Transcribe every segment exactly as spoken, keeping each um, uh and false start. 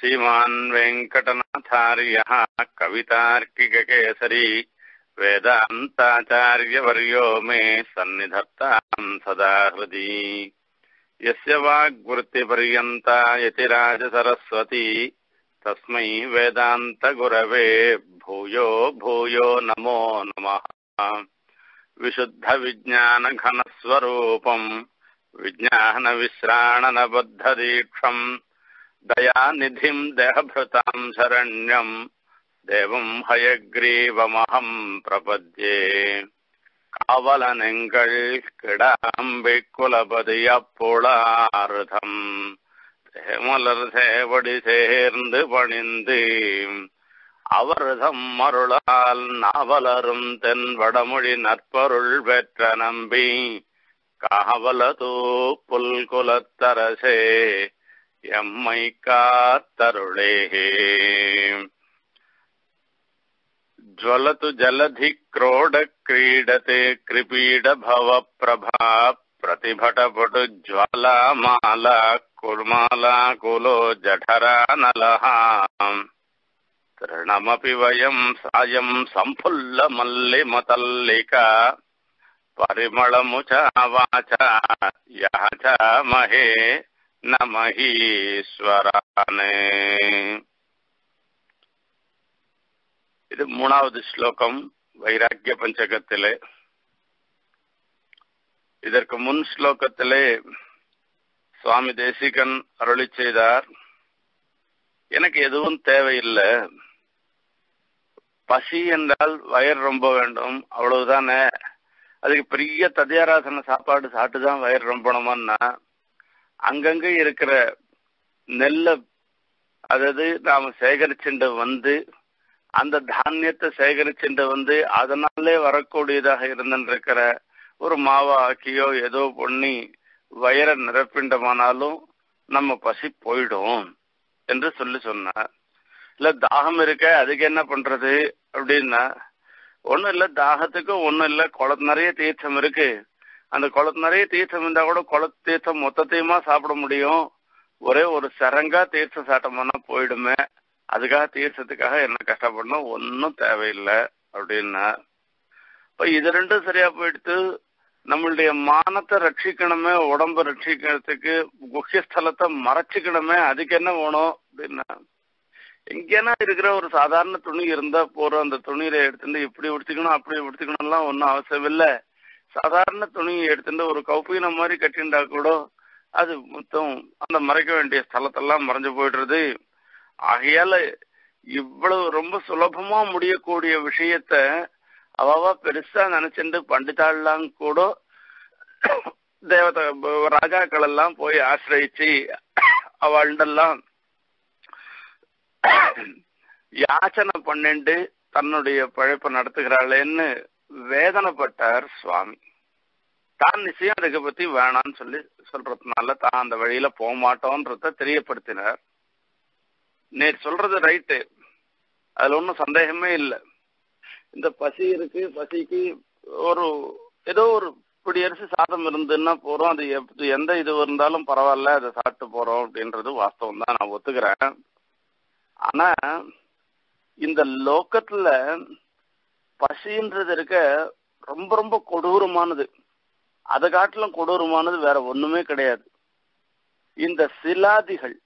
Sriman Venkatanathariya Kavitarkika Kesari Vedantacharya Varyo Me Sannidhartam Sadarvadi Yasya Vagvurti Varyanta Yatiraja Saraswati Tasmai Vedanta Gurave Bhuyo Bhuyo Namo Namaha Vishuddha Vijnana Ghana Swarupam Vijnana Visrana Nabaddha Diksham Daya Nidhim Dehabhratam Saranyam Devam Hayagrivam Prapadye Kavalanengal Kedam Vikulabadiya Polartham Hemalarthe Vadithernd Vadindim அவர்தம் மருளால் நாவலரும் தென் வடமொழி நற்பொருள் பெற்ற நம்பி காவலதோ புல்குலத்தரசே எம்மை காத்தருளே ஜ்வலது ஜலதி க்ரோட கிரீடதே கிருபீட பவ Prabha பிரதிபடபடு ஜ்வாலா Mala குர்மாலா குலோ ஜடரா நலஹாம் Trinamapi vayam sayam sampulla malli matallika Parimalamucha vacha yacha mahe namahi swarane Idu moonavadu slokam Vairagya Panchakathile Idarku mun slokathile Swami Desikan arulichedar எனக்கு எதுவும் தேவையில்லை பசி என்றால் வயிறு ரொம்ப வேண்டும் அவ்வளவுதானே அதுக்கு பெரிய ததியாராசன சாப்பாடு சாப்பிட்டு தான் வயிறு ரொம்பணும்னா அங்கங்கே இருக்கிற நெல்லை அதாவது நாம் சேகரிச்சுட்டு வந்து அந்த தானியத்தை சேகரிச்சுட்டு வந்து அதனாலே வரக்கூடியதாக இருந்துருக்கிற ஒரு மாவா ஆக்கியோ ஏதோ பொண்ணி வயிறை நிரப்பிண்டமானாலும் நம்ம பசி போயிடும் என்று சொல்லி சொன்னார் இல்லை தாகம் இருக்க அதுக்கு என்ன பண்றது அப்படின்னா ஒன்றும் இல்லை தாகத்துக்கு ஒன்றும் இல்லை குளத்து நிறைய தீர்த்தம் இருக்கு அந்த குளத்து நிறைய தீர்த்தம் இருந்தால் கூட குளத்து தீர்த்தம் மொத்தத்தையுமா சாப்பிட முடியும் ஒரே ஒரு சரங்கா தீர்த்தம் சாட்டோம்னா போயிடுமே அதுக்காக தீர்த்தத்துக்காக என்ன கஷ்டப்படணும் ஒன்றும் தேவையில்லை அப்படின்னா இப்போ இது ரெண்டும் சரியா போயிடுத்து நம்மளுடைய மானத்தை ரட்சிக்கணுமே உடம்பு ரட்சிக்கிறதுக்கு குஹ்யஸ்தலத்தை மறைச்சிக்கணுமே அதுக்கு என்ன வேணும் அப்படின்னா எங்கேனா இருக்கிற ஒரு சாதாரண துணி இருந்தா போறோம் அந்த துணியில எடுத்துட்டு இப்படி உடுத்திக்கணும் அப்படி உடுத்திக்கணும்லாம் ஒன்றும் அவசியம் இல்லை சாதாரண துணியை எடுத்துட்டு ஒரு கௌபீன மாதிரி கட்டிண்டா கூட அது மொத்தம் அந்த மறைக்க வேண்டிய ஸ்தலத்தெல்லாம் மறைஞ்சு போயிடுறது ஆகையால இவ்வளவு ரொம்ப சுலபமா முடியக்கூடிய விஷயத்த அவாவா பெருசா நினைச்சுட்டு பண்டிதாள்லாம் கூட தேவத ராஜாக்கள் எல்லாம் போய் ஆசிரியிச்சு அவள்டெல்லாம் யாச்சனை பண்ணிண்டு தன்னுடைய பழைப்பை நடத்துகிறாளேன்னு வேதனைப்பட்டார் சுவாமி தான் நிச்சயம் அதுக்கு பத்தி வேணான்னு சொல்லி சொல்றதுனால தான் அந்த வழியில போக மாட்டோன்றத தெரியப்படுத்தினார் நேற்று சொல்றது ரைட்டு அதுல ஒன்றும் சந்தேகமே இல்லை இந்த பசி இருக்கு பசிக்கு ஒரு ஏதோ ஒரு இப்படி அரிசி சாதம் இருந்துன்னா போறோம் அது எந்த இது இருந்தாலும் பரவாயில்ல அதை சாப்பிட்டு போறோம் அப்படின்றது வாஸ்தவம் தான் நான் ஒத்துக்கிறேன் ஆனா இந்த லோக்கத்துல பசின்றது இருக்க ரொம்ப ரொம்ப கொடூரமானது அதை காட்டிலும் கொடூரமானது வேற ஒண்ணுமே கிடையாது இந்த சிலாதிகள்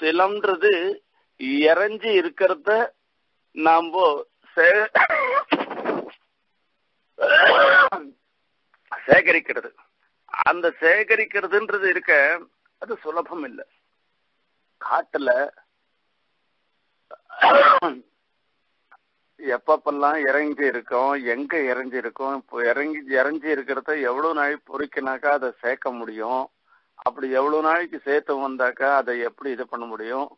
சிலம்ன்றது இறஞ்சி இருக்கிறத நாம் சேகரிக்கிறது அந்த சேகரிக்கிறதுன்றது இருக்க அது சுலபம் இல்லை காட்டுல எப்பப்பெல்லாம் இறங்கி இருக்கோம் எங்க இறங்கி இருக்கோம் இப்போ இறங்கி இறஞ்சி இருக்கிறத எவ்வளவு நாள் பொறிக்கினாக்கா அதை சேர்க்க முடியும் அப்படி எவ்வளவு நாளைக்கு சேர்த்து வந்தாக்கா அதை எப்படி இது பண்ண முடியும்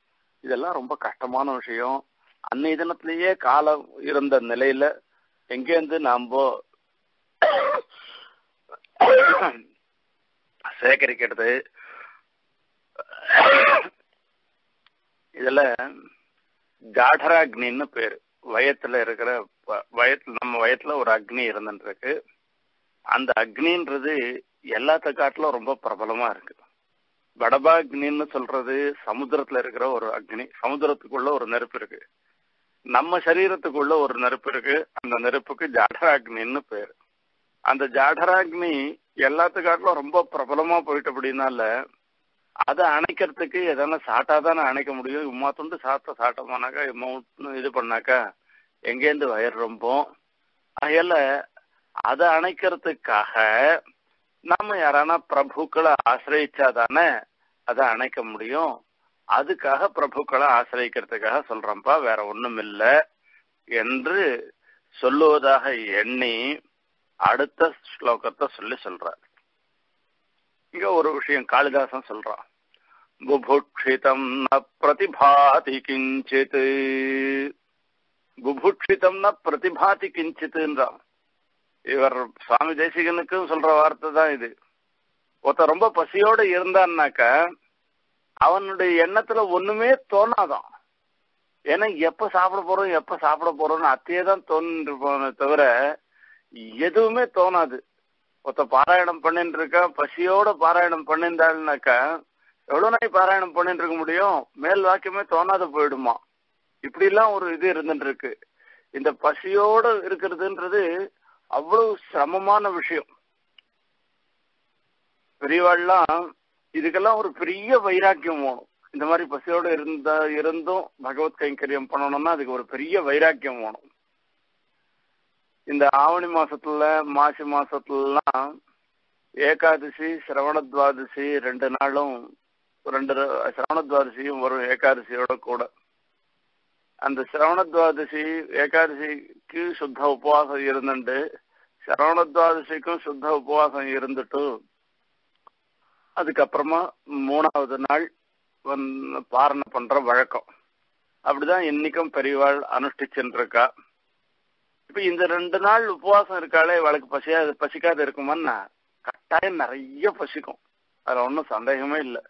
இதெல்லாம் ரொம்ப கஷ்டமான விஷயம் அன்னை தினத்திலேயே காலம் இருந்த நிலையில எங்கேருந்து நாம சேகரிக்கிறது இதுல ஜாடராக்னின்னு பேரு வயத்துல இருக்கிற வயத்துல நம்ம வயத்துல ஒரு அக்னி இருந்துட்டு இருக்கு அந்த அக்னின்றது எல்லாத்த காட்டிலும் ரொம்ப பிரபலமா இருக்கு Badaba Agnin Sultra, Samudra Clerica or Agni, Samudra Tukula or Nerpurke. Nama Sharira Tukula or Nerpurke and the Nerpuke Jadaragni in the pair. And the Jadaragni Yellatagala Rumbo Propalama Poitabudina, other Anakartaki, then a Sata than Anakamudu, Matun the Sata Sata Manaka, Mount Nidapanaka, Engain the Wire Rumbo. Ayala other Anakartaka. நம்ம யாரான பிரபுக்களை ஆசிரயிச்சாதானே அத அணைக்க முடியும் அதுக்காக பிரபுக்களை ஆசிரயிக்கிறதுக்காக சொல்றம்பா வேற ஒண்ணும் இல்ல என்று சொல்லுவதாக எண்ணி அடுத்த ஸ்லோகத்தை சொல்லி சொல்றார் இங்க ஒரு விஷயம் காளிதாசன் சொல்றான் புபுட்சிதம் ந பிரதிபாதி கிஞ்சித் புபுட்சிதம் ந பிரதிபாதி கிஞ்சித்ன்றான் இவர் சுவாமி தேசிகனுக்கு சொல்ற வார்த்தை தான் இது ஒருத்த ரொம்ப பசியோட இருந்தான்னாக்க அவனுடைய எண்ணத்துல ஒண்ணுமே தோணாதான் ஏன்னா எப்ப சாப்பிட போறோம் எப்ப சாப்பிட போறோம்னு அத்தையே தான் தோணிட்டு போன தவிர எதுவுமே தோணாது ஒருத்த பாராயணம் பண்ணிட்டு இருக்க பசியோட பாராயணம் பண்ணிருந்தாள்னாக்க எவ்வளவு நாய் பாராயணம் பண்ணிட்டு இருக்க முடியும் மேல் வாக்கியமே தோணாத போயிடுமா இப்படி எல்லாம் ஒரு இது இருந்துட்டு இருக்கு இந்த பசியோட இருக்கிறதுன்றது அவ்வளவு சமமான விஷயம் பெரியவெல்லாம் இதுக்கெல்லாம் ஒரு பெரிய வைராக்கியம் வேணும் இந்த மாதிரி பசியோட இருந்த இருந்தும் பகவத் கைங்கரியம் பண்ணணும்னா அதுக்கு ஒரு பெரிய வைராக்கியம் வேணும் இந்த ஆவணி மாசத்துல மாசி மாசத்துலலாம் ஏகாதசி சிரவண துவாதசி ரெண்டு நாளும் ரெண்டு சிரவண துவாதசியும் வரும் ஏகாதசியோட கூட அந்த சிரவண துவாதசி ஏகாதசிக்கு சுத்த உபவாசம் இருந்துட்டு சிரவண துவாதசிக்கும் சுத்த உபவாசம் இருந்துட்டு அதுக்கப்புறமா மூணாவது நாள் வந்து பாரண பண்ற வழக்கம் அப்படிதான் இன்னைக்கும் பெரியவாள் அனுஷ்டிச்சுட்டு இருக்கா இப்ப இந்த ரெண்டு நாள் உபவாசம் இருக்காலே அவளுக்கு பசியா பசிக்காது இருக்குமான்னா கட்டாயம் நிறைய பசிக்கும் அதுல ஒன்றும் சந்தேகமே இல்லை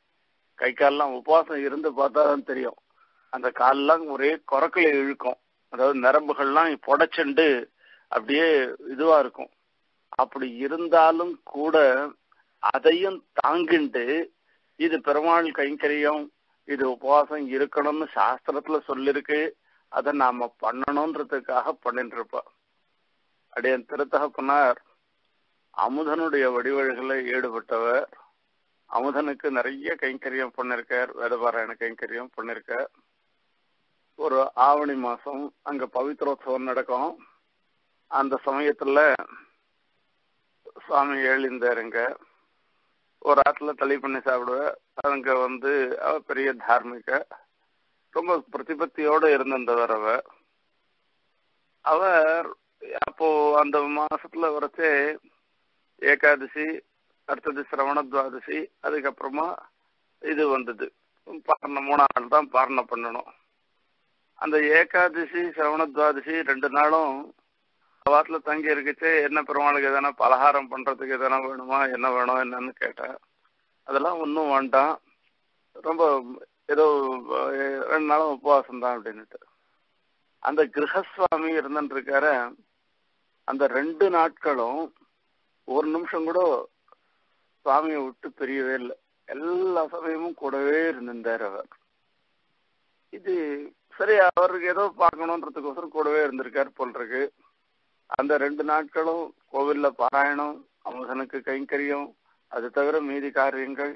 கை காலெல்லாம் உபவாசம் இருந்து பார்த்தாதான் தெரியும் அந்த கால்லாம் ஒரே கொரக்குல இழுக்கும் அதாவது நரம்புகள்லாம் புடைச்சுண்டு அப்படியே இதுவா இருக்கும் அப்படி இருந்தாலும் கூட அதையும் தாங்கிண்டு இது பெருமாள் கைங்கரியம் இது உபவாசம் இருக்கணும்னு சாஸ்திரத்துல சொல்லிருக்கு அதை நாம பண்ணணும்ன்றதுக்காக பண்ணிட்டு இருப்போம் அப்படியே திருத்தகப்பனார் அமுதனுடைய வடிவழிகளை ஈடுபட்டவர் அமுதனுக்கு நிறைய கைங்கரியம் பண்ணிருக்கார் வேதபாராயண கைங்கரியம் பண்ணிருக்கார் ஒரு ஆவணி மாசம் அங்க பவித்ரோத்சவம் நடக்கும் அந்த சமயத்துல சுவாமி எழுந்தாருங்க ஒரு ஆத்துல தளி பண்ணி சாப்பிடுவார் அவங்க வந்து அவர் பெரிய தார்மிக ரொம்ப பிரதிபத்தியோட இருந்தவர் அவர் அவர் அப்போ அந்த மாசத்துல வரச்சே ஏகாதசி அடுத்தது சிரவண துவாதசி அதுக்கப்புறமா இது வந்தது பாரணம் மூணாவது தான் பாரணம் பண்ணணும் அந்த ஏகாதசி சிரவண துவாதசி ரெண்டு நாளும் வாட்டில தங்கி இருக்குச்சு என்ன பெருமாளுக்கு எதனா பலகாரம் பண்றதுக்கு எதனா வேணுமா என்ன வேணும் என்னன்னு கேட்டா அதெல்லாம் ஒன்றும் வேண்டாம் ரொம்ப ஏதோ ரெண்டு நாளும் உபவாசம் தான் அப்படின்னுட்டு அந்த கிரகஸ்வாமி இருந்துட்டு இருக்கார அந்த ரெண்டு நாட்களும் ஒரு நிமிஷம் கூட சுவாமியை விட்டு பிரியவே இல்லை எல்லா சமயமும் கூடவே இருந்திருந்தார் அவர் இது சரி அவருக்கு ஏதோ பார்க்கணுன்றதுக்கோசரம் கூடவே இருந்திருக்காரு போல் இருக்கு அந்த ரெண்டு நாட்களும் கோவில்ல பாராயணம் அமுதனுக்கு கைங்கரியம் அது தவிர மீதி காரியங்கள்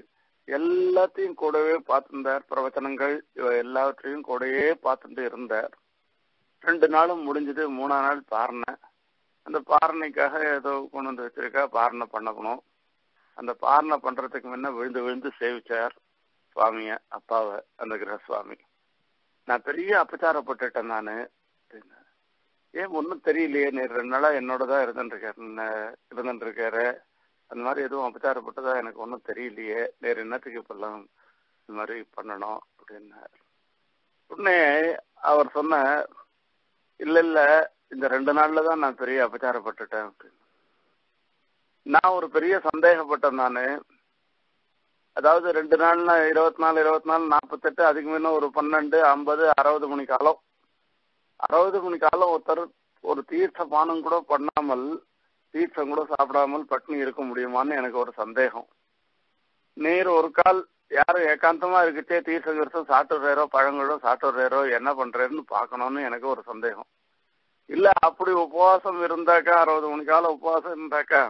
எல்லாத்தையும் கூடவே பார்த்திருந்தார் பிரவச்சனங்கள் இவ எல்லாவற்றையும் கூடவே பார்த்துட்டு இருந்தார் ரெண்டு நாளும் முடிஞ்சது மூணா நாள் பாரணை அந்த பாரணைக்காக ஏதோ கொண்டு வந்து வச்சிருக்கா பாரணை பண்ணணும் அந்த பாரணை பண்றதுக்கு முன்ன விழுந்து விழுந்து சேவிச்சார் சுவாமிய அப்பாவை அந்த கிரகசுவாமி நான் பெரிய அபச்சாரப்பட்டுட்டேன் நானு ஏன் ஒன்றும் தெரியலையே நேற்று ரெண்டு நாளா என்னோட தான் இருந்துருக்காரு இருந்துட்டு இருக்காரு அந்த மாதிரி எதுவும் அபச்சாரப்பட்டதா எனக்கு ஒன்றும் தெரியலையே நேற்று என்னத்துக்கு இப்பெல்லாம் இந்த மாதிரி பண்ணணும் அப்படின்னாரு உடனே அவர் சொன்ன இல்லை இல்லை இந்த ரெண்டு நாள்ல தான் நான் பெரிய அபச்சாரப்பட்டுட்டேன் அப்படின்னு நான் ஒரு பெரிய சந்தேகப்பட்டேன் நானு அதாவது ரெண்டு நாள்னா இருபத்தி நாலு இருபத்தி நாலு நாற்பத்தெட்டு அதுக்கு முன்ன ஒரு பன்னெண்டு ஐம்பது அறுபது மணி காலம் அறுபது மணி காலம் ஒருத்தர் ஒரு தீர்த்த பானம் கூட பண்ணாமல் தீர்த்தம் கூட சாப்பிடாமல் பட்டினி இருக்க முடியுமான்னு எனக்கு ஒரு சந்தேகம் நேர் ஒரு கால் யாரு ஏகாந்தமா இருக்கிட்டே தீர்த்த விரசம் சாப்பிட்றோ பழங்களோ சாப்பிட்றோ என்ன பண்றேன்னு பாக்கணும்னு எனக்கு ஒரு சந்தேகம். இல்ல அப்படி உபவாசம் இருந்தாக்கா, அறுபது மணி கால உபவாசம் இருந்தாக்கா,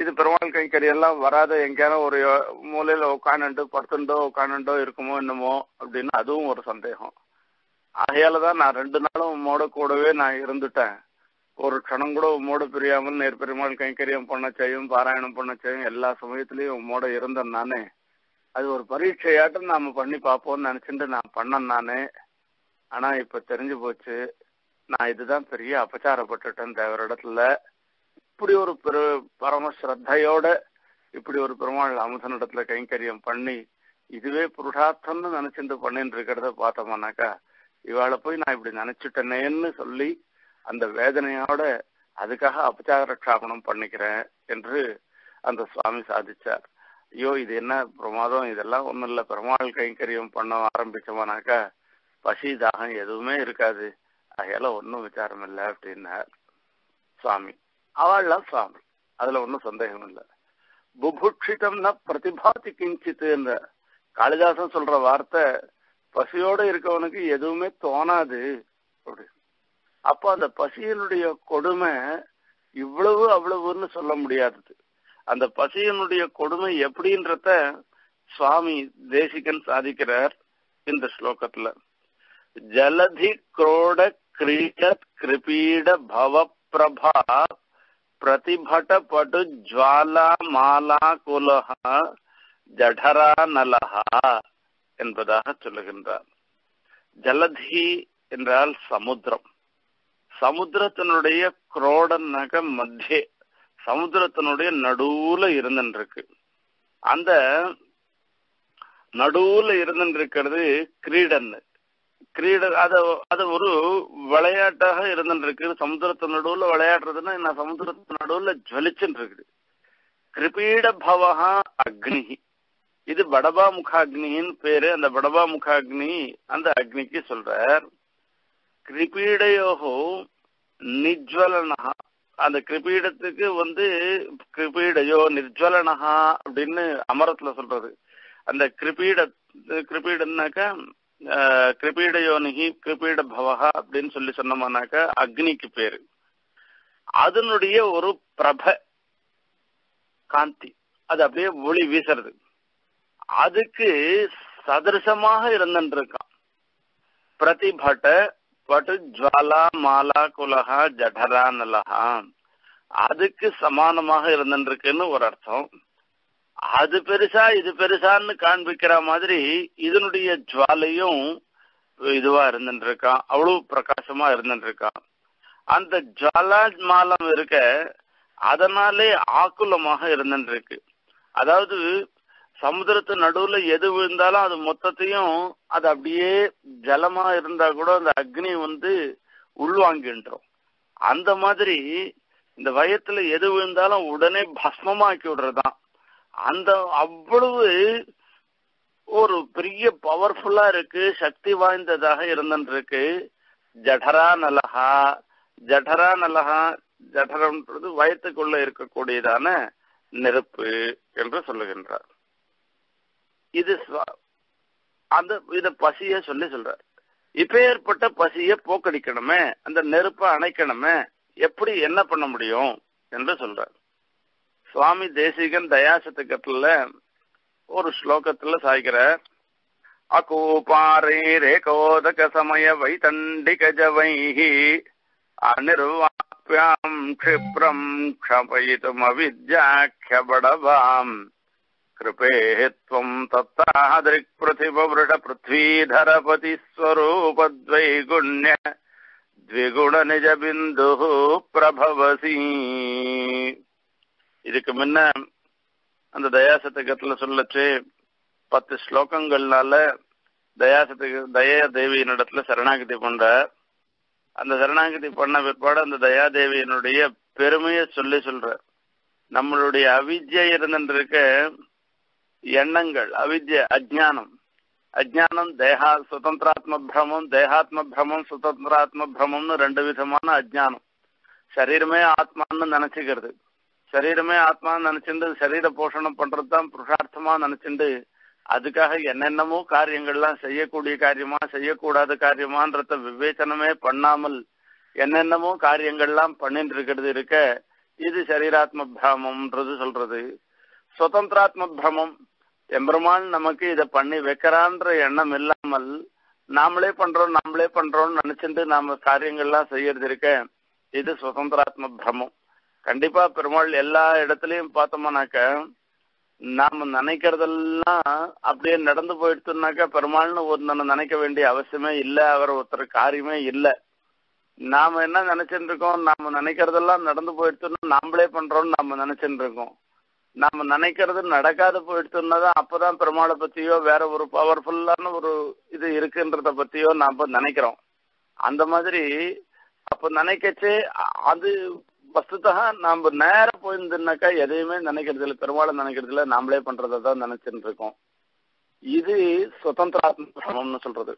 இது பெருமாள் கைக்கறி எல்லாம் வராத எங்கேயான ஒரு மூலையில உட்காந்துட்டு படுத்துண்டோ உட்காந்துண்டோ இருக்குமோ என்னமோ அப்படின்னு அதுவும் ஒரு சந்தேகம். அதையாலதான் நான் ரெண்டு நாளும் உம்மோட கூடவே நான் இருந்துட்டேன். ஒரு க்ஷணம் கூட உம்மோட பிரியாமல் நேர்பெருமாள் கைங்கரியம் பண்ண செய்யும், பாராயணம் பண்ண செய்யும், எல்லா சமயத்திலயும் உம்மோட இருந்தேன் நானே. அது ஒரு பரீட்சையாட்டம் நாம பண்ணி பார்ப்போம்னு நினைச்சுட்டு நான் பண்ணேன் நானே. ஆனா இப்ப தெரிஞ்சு போச்சு நான் இதுதான் பெரிய அபச்சாரப்பட்டுட்டேன் தேவர இடத்துல. இப்படி ஒரு பெரு பரம ஸ்ரத்தையோட இப்படி ஒரு பெருமாள் அமுதன் இடத்துல கைங்கரியம் பண்ணி இதுவே புருஷார்த்தம்னு நினைச்சுட்டு பண்ணிட்டு இருக்கிறத பார்த்தோம்னாக்கா, இவாளை போய் நான் இப்படி நினைச்சுட்டேனேன்னு சொல்லி அந்த வேதனையோட அதுக்காக அபச்சார க்ஷாபனம் பண்ணிக்கிறேன் என்று அந்த சுவாமி சாதிச்சார். ஐயோ இது என்ன பிரமாதம், இதெல்லாம் ஒன்றும் இல்லை. பெருமாள் கைங்கரியம் பண்ண ஆரம்பிச்சோம்னாக்கா பசி தாகம் எதுவுமே இருக்காது, அதையால ஒன்றும் விசாரம் இல்லை அப்படின்னார் சுவாமி. அவள்லாம் சுவாமி, அதுல ஒன்றும் சந்தேகம் இல்லை. புபுட்சிதம்னா பிரதிபாதி கிஞ்சித்துன்ற காளிதாசன் சொல்ற வார்த்தை, பசியோட இருக்கவனுக்கு எதுவுமே தோணாது அப்படி. அப்ப அந்த பசியினுடைய கொடுமை இவ்வளவு அவ்வளவுன்னு சொல்ல முடியாதது. அந்த பசியினுடைய கொடுமை எப்படின்றத சுவாமி தேசிகன் சாதிக்கிறார் இந்த ஸ்லோகத்துல. ஜலதி குரோட கிரீடத் கிருபீட பவ பிரபா பிரதிபட படு ஜ்வாலா மாலா குலஹா ஜடரா நலஹா என்பதாக சொல்லுகின்றார். ஜலதி என்றால் சமுத்திரம். சமுத்திரத்தினுடைய குரோடனாக மத்திய சமுத்திரத்தினுடைய நடுவுல இருந்துருக்கு. அந்த நடுவுல இருந்துருக்கிறது கிரீடன். கிரீட அத அது ஒரு விளையாட்டாக இருந்துருக்கு. சமுத்திரத்து நடுவுல விளையாடுறதுன்னா என்ன, சமுத்திரத்து நடுவுல ஜலிச்சுட்டு இருக்குது. கிருபீட பவஹா அக்னி, இது படபா முகாக்னின்னு பேரு. அந்த படபா முகாக்னி அந்த அக்னிக்கு சொல்றார். கிருபீடையோகோ நிஜ்வலனஹா, அந்த கிருபீடத்துக்கு வந்து கிருபீடையோ நிஜ்வலனஹா அப்படின்னு அமரத்துல சொல்றது. அந்த கிருபீட கிருபீடன்னாக்கா கிருபீடயோனிகி கிருபீட பவஹா அப்படின்னு சொல்லி சொன்னோம்னாக்கா அக்னிக்கு பேரு. அதனுடைய ஒரு பிரப காந்தி, அது அப்படியே ஒளி வீசுறது, அதுக்கு சதர்சமாக இருந்துருக்கான். பிரதிபட்ட பட்டு ஜுவாலா மாலா குலஹா ஜடரா நலஹா, அதுக்கு சமானமாக இருந்துருக்குன்னு ஒரு அர்த்தம். அது பெருசா இது பெருசான்னு காண்பிக்கிற மாதிரி இதனுடைய ஜுவாலையும் இதுவா இருந்துருக்கான், அவ்வளவு பிரகாசமா இருந்துருக்கான். அந்த ஜுவாலா மாலம் இருக்க அதனாலே ஆக்குலமாக இருந்துருக்கு. அதாவது சமுதிரத்து நடுவுல எது விழுந்தாலும் அது மொத்தத்தையும் அது அப்படியே ஜலமா இருந்தா கூட அந்த அக்னி வந்து உள்வாங்கின்றோம். அந்த மாதிரி இந்த வயத்துல எது விழுந்தாலும் உடனே பஸ்மமாக்கி விடுறதுதான். அந்த அவ்வளவு ஒரு பெரிய பவர்ஃபுல்லா இருக்கு, சக்தி வாய்ந்ததாக இருந்துருக்கு. ஜடரா நலஹா, ஜடரா நலஹா, ஜடரம்ன்றது வயத்துக்குள்ள இருக்கக்கூடியதான நெருப்பு என்று சொல்லுகின்றார். இது அந்த இத பசிய சொல்லி சொல்றார். இப்ப ஏற்பட்ட பசிய போக்கடிக்கணுமே, அந்த நெருப்ப அணைக்கணுமே, எப்படி என்ன பண்ண முடியும் என்று சொல்றார் சுவாமி தேசிகன். தயாசத்துக்கத்துல ஒரு ஸ்லோகத்துல சாய்க்கிறார். அகோபாரே ரேகோதக சமய வை தண்டிகஜவைஹி அனிர்வாப்யாம் க்ஷிப்ரம் க்ஷபயிதும் அவித்யாக்ஷபடவாம் கிருபேத்வம் தத்தாதிக் பிரதிபவ்ருட பிருத்வீதரபதிஸ்வரூபத்வைகுண்ய த்விகுண நிஜ பிந்து பிரபவசி. இதுக்கு முன்ன அந்த தயாசதகத்துல சொல்லச்சு பத்து ஸ்லோகங்கள்னால தயாசதக தயாதேவியினிடத்துல சரணாகதி பண்றார். அந்த சரணாகதி பண்ண பிற்பாடு அந்த தயாதேவியினுடைய பெருமையை சொல்லி சொல்ற. நம்மளுடைய அவித்யை இருந்துருக்க எண்ணங்கள், அவித்ய அஜ்ஞானம், அஜ்ஞானம் தேகா சுதந்திராத்ம பிரமம், தேகாத்ம பிரமம், சுதந்திராத்ம பிரமம்னு ரெண்டு விதமான அஜ்ஞானம். சரீரமே ஆத்மான்னு நினைச்சுக்கிறது, சரீரமே ஆத்மான்னு நினைச்சுட்டு சரீர போஷணம் பண்றதுதான் புருஷார்த்தமா நினைச்சுட்டு அதுக்காக என்னென்னமோ காரியங்கள்லாம் செய்யக்கூடிய காரியமா செய்யக்கூடாத காரியமான்றத விவேச்சனமே பண்ணாமல் என்னென்னமோ காரியங்கள்லாம் பண்ணிட்டு இருக்கிறது இருக்க இது சரீராத்ம பிரமம்ன்றது சொல்றது. சுதந்திராத்ம பிரமம் எம்பெருமான் நமக்கு இதை பண்ணி வைக்கிறான்ற எண்ணம் இல்லாமல் நாமளே பண்றோம் நாமளே பண்றோம்னு நினைச்சிட்டு நாம காரியங்கள்லாம் செய்யறது இருக்க இது சுதந்திராத்ம பிரமம். கண்டிப்பா பெருமாள் எல்லா இடத்துலயும் பார்த்தோம்னாக்க நாம நினைக்கிறதெல்லாம் அப்படியே நடந்து போயிடுத்துனாக்கா பெருமாள்னு ஒருத்தனை நினைக்க வேண்டிய அவசியமே இல்லை, அவர் ஒருத்தர் காரியமே இல்லை. நாம என்ன நினைச்சுட்டு இருக்கோம், நாம நினைக்கிறதெல்லாம் நடந்து போயிடுத்துன்னு நாமளே பண்றோம்னு நாம நினைச்சுட்டு இருக்கோம். நாம நினைக்கிறது நடக்காது போயிடுத்துனாதான் அப்பதான் பெருமாளை பத்தியோ வேற ஒரு பவர்ஃபுல்லான ஒரு இது இருக்குன்றத பத்தியோ நாம நினைக்கிறோம். அந்த மாதிரி அப்ப நினைக்கச்சே அது வஸ்துதா நாம நேர போயிருந்தோம்னாக்கா எதையுமே நினைக்கிறது இல்லை, பெருமாளை நினைக்கிறது இல்லை, நாமளே பண்றதான் நினைச்சுட்டு இருக்கோம். இது சுதந்திராத்ம பிரமம்னு சொல்றது.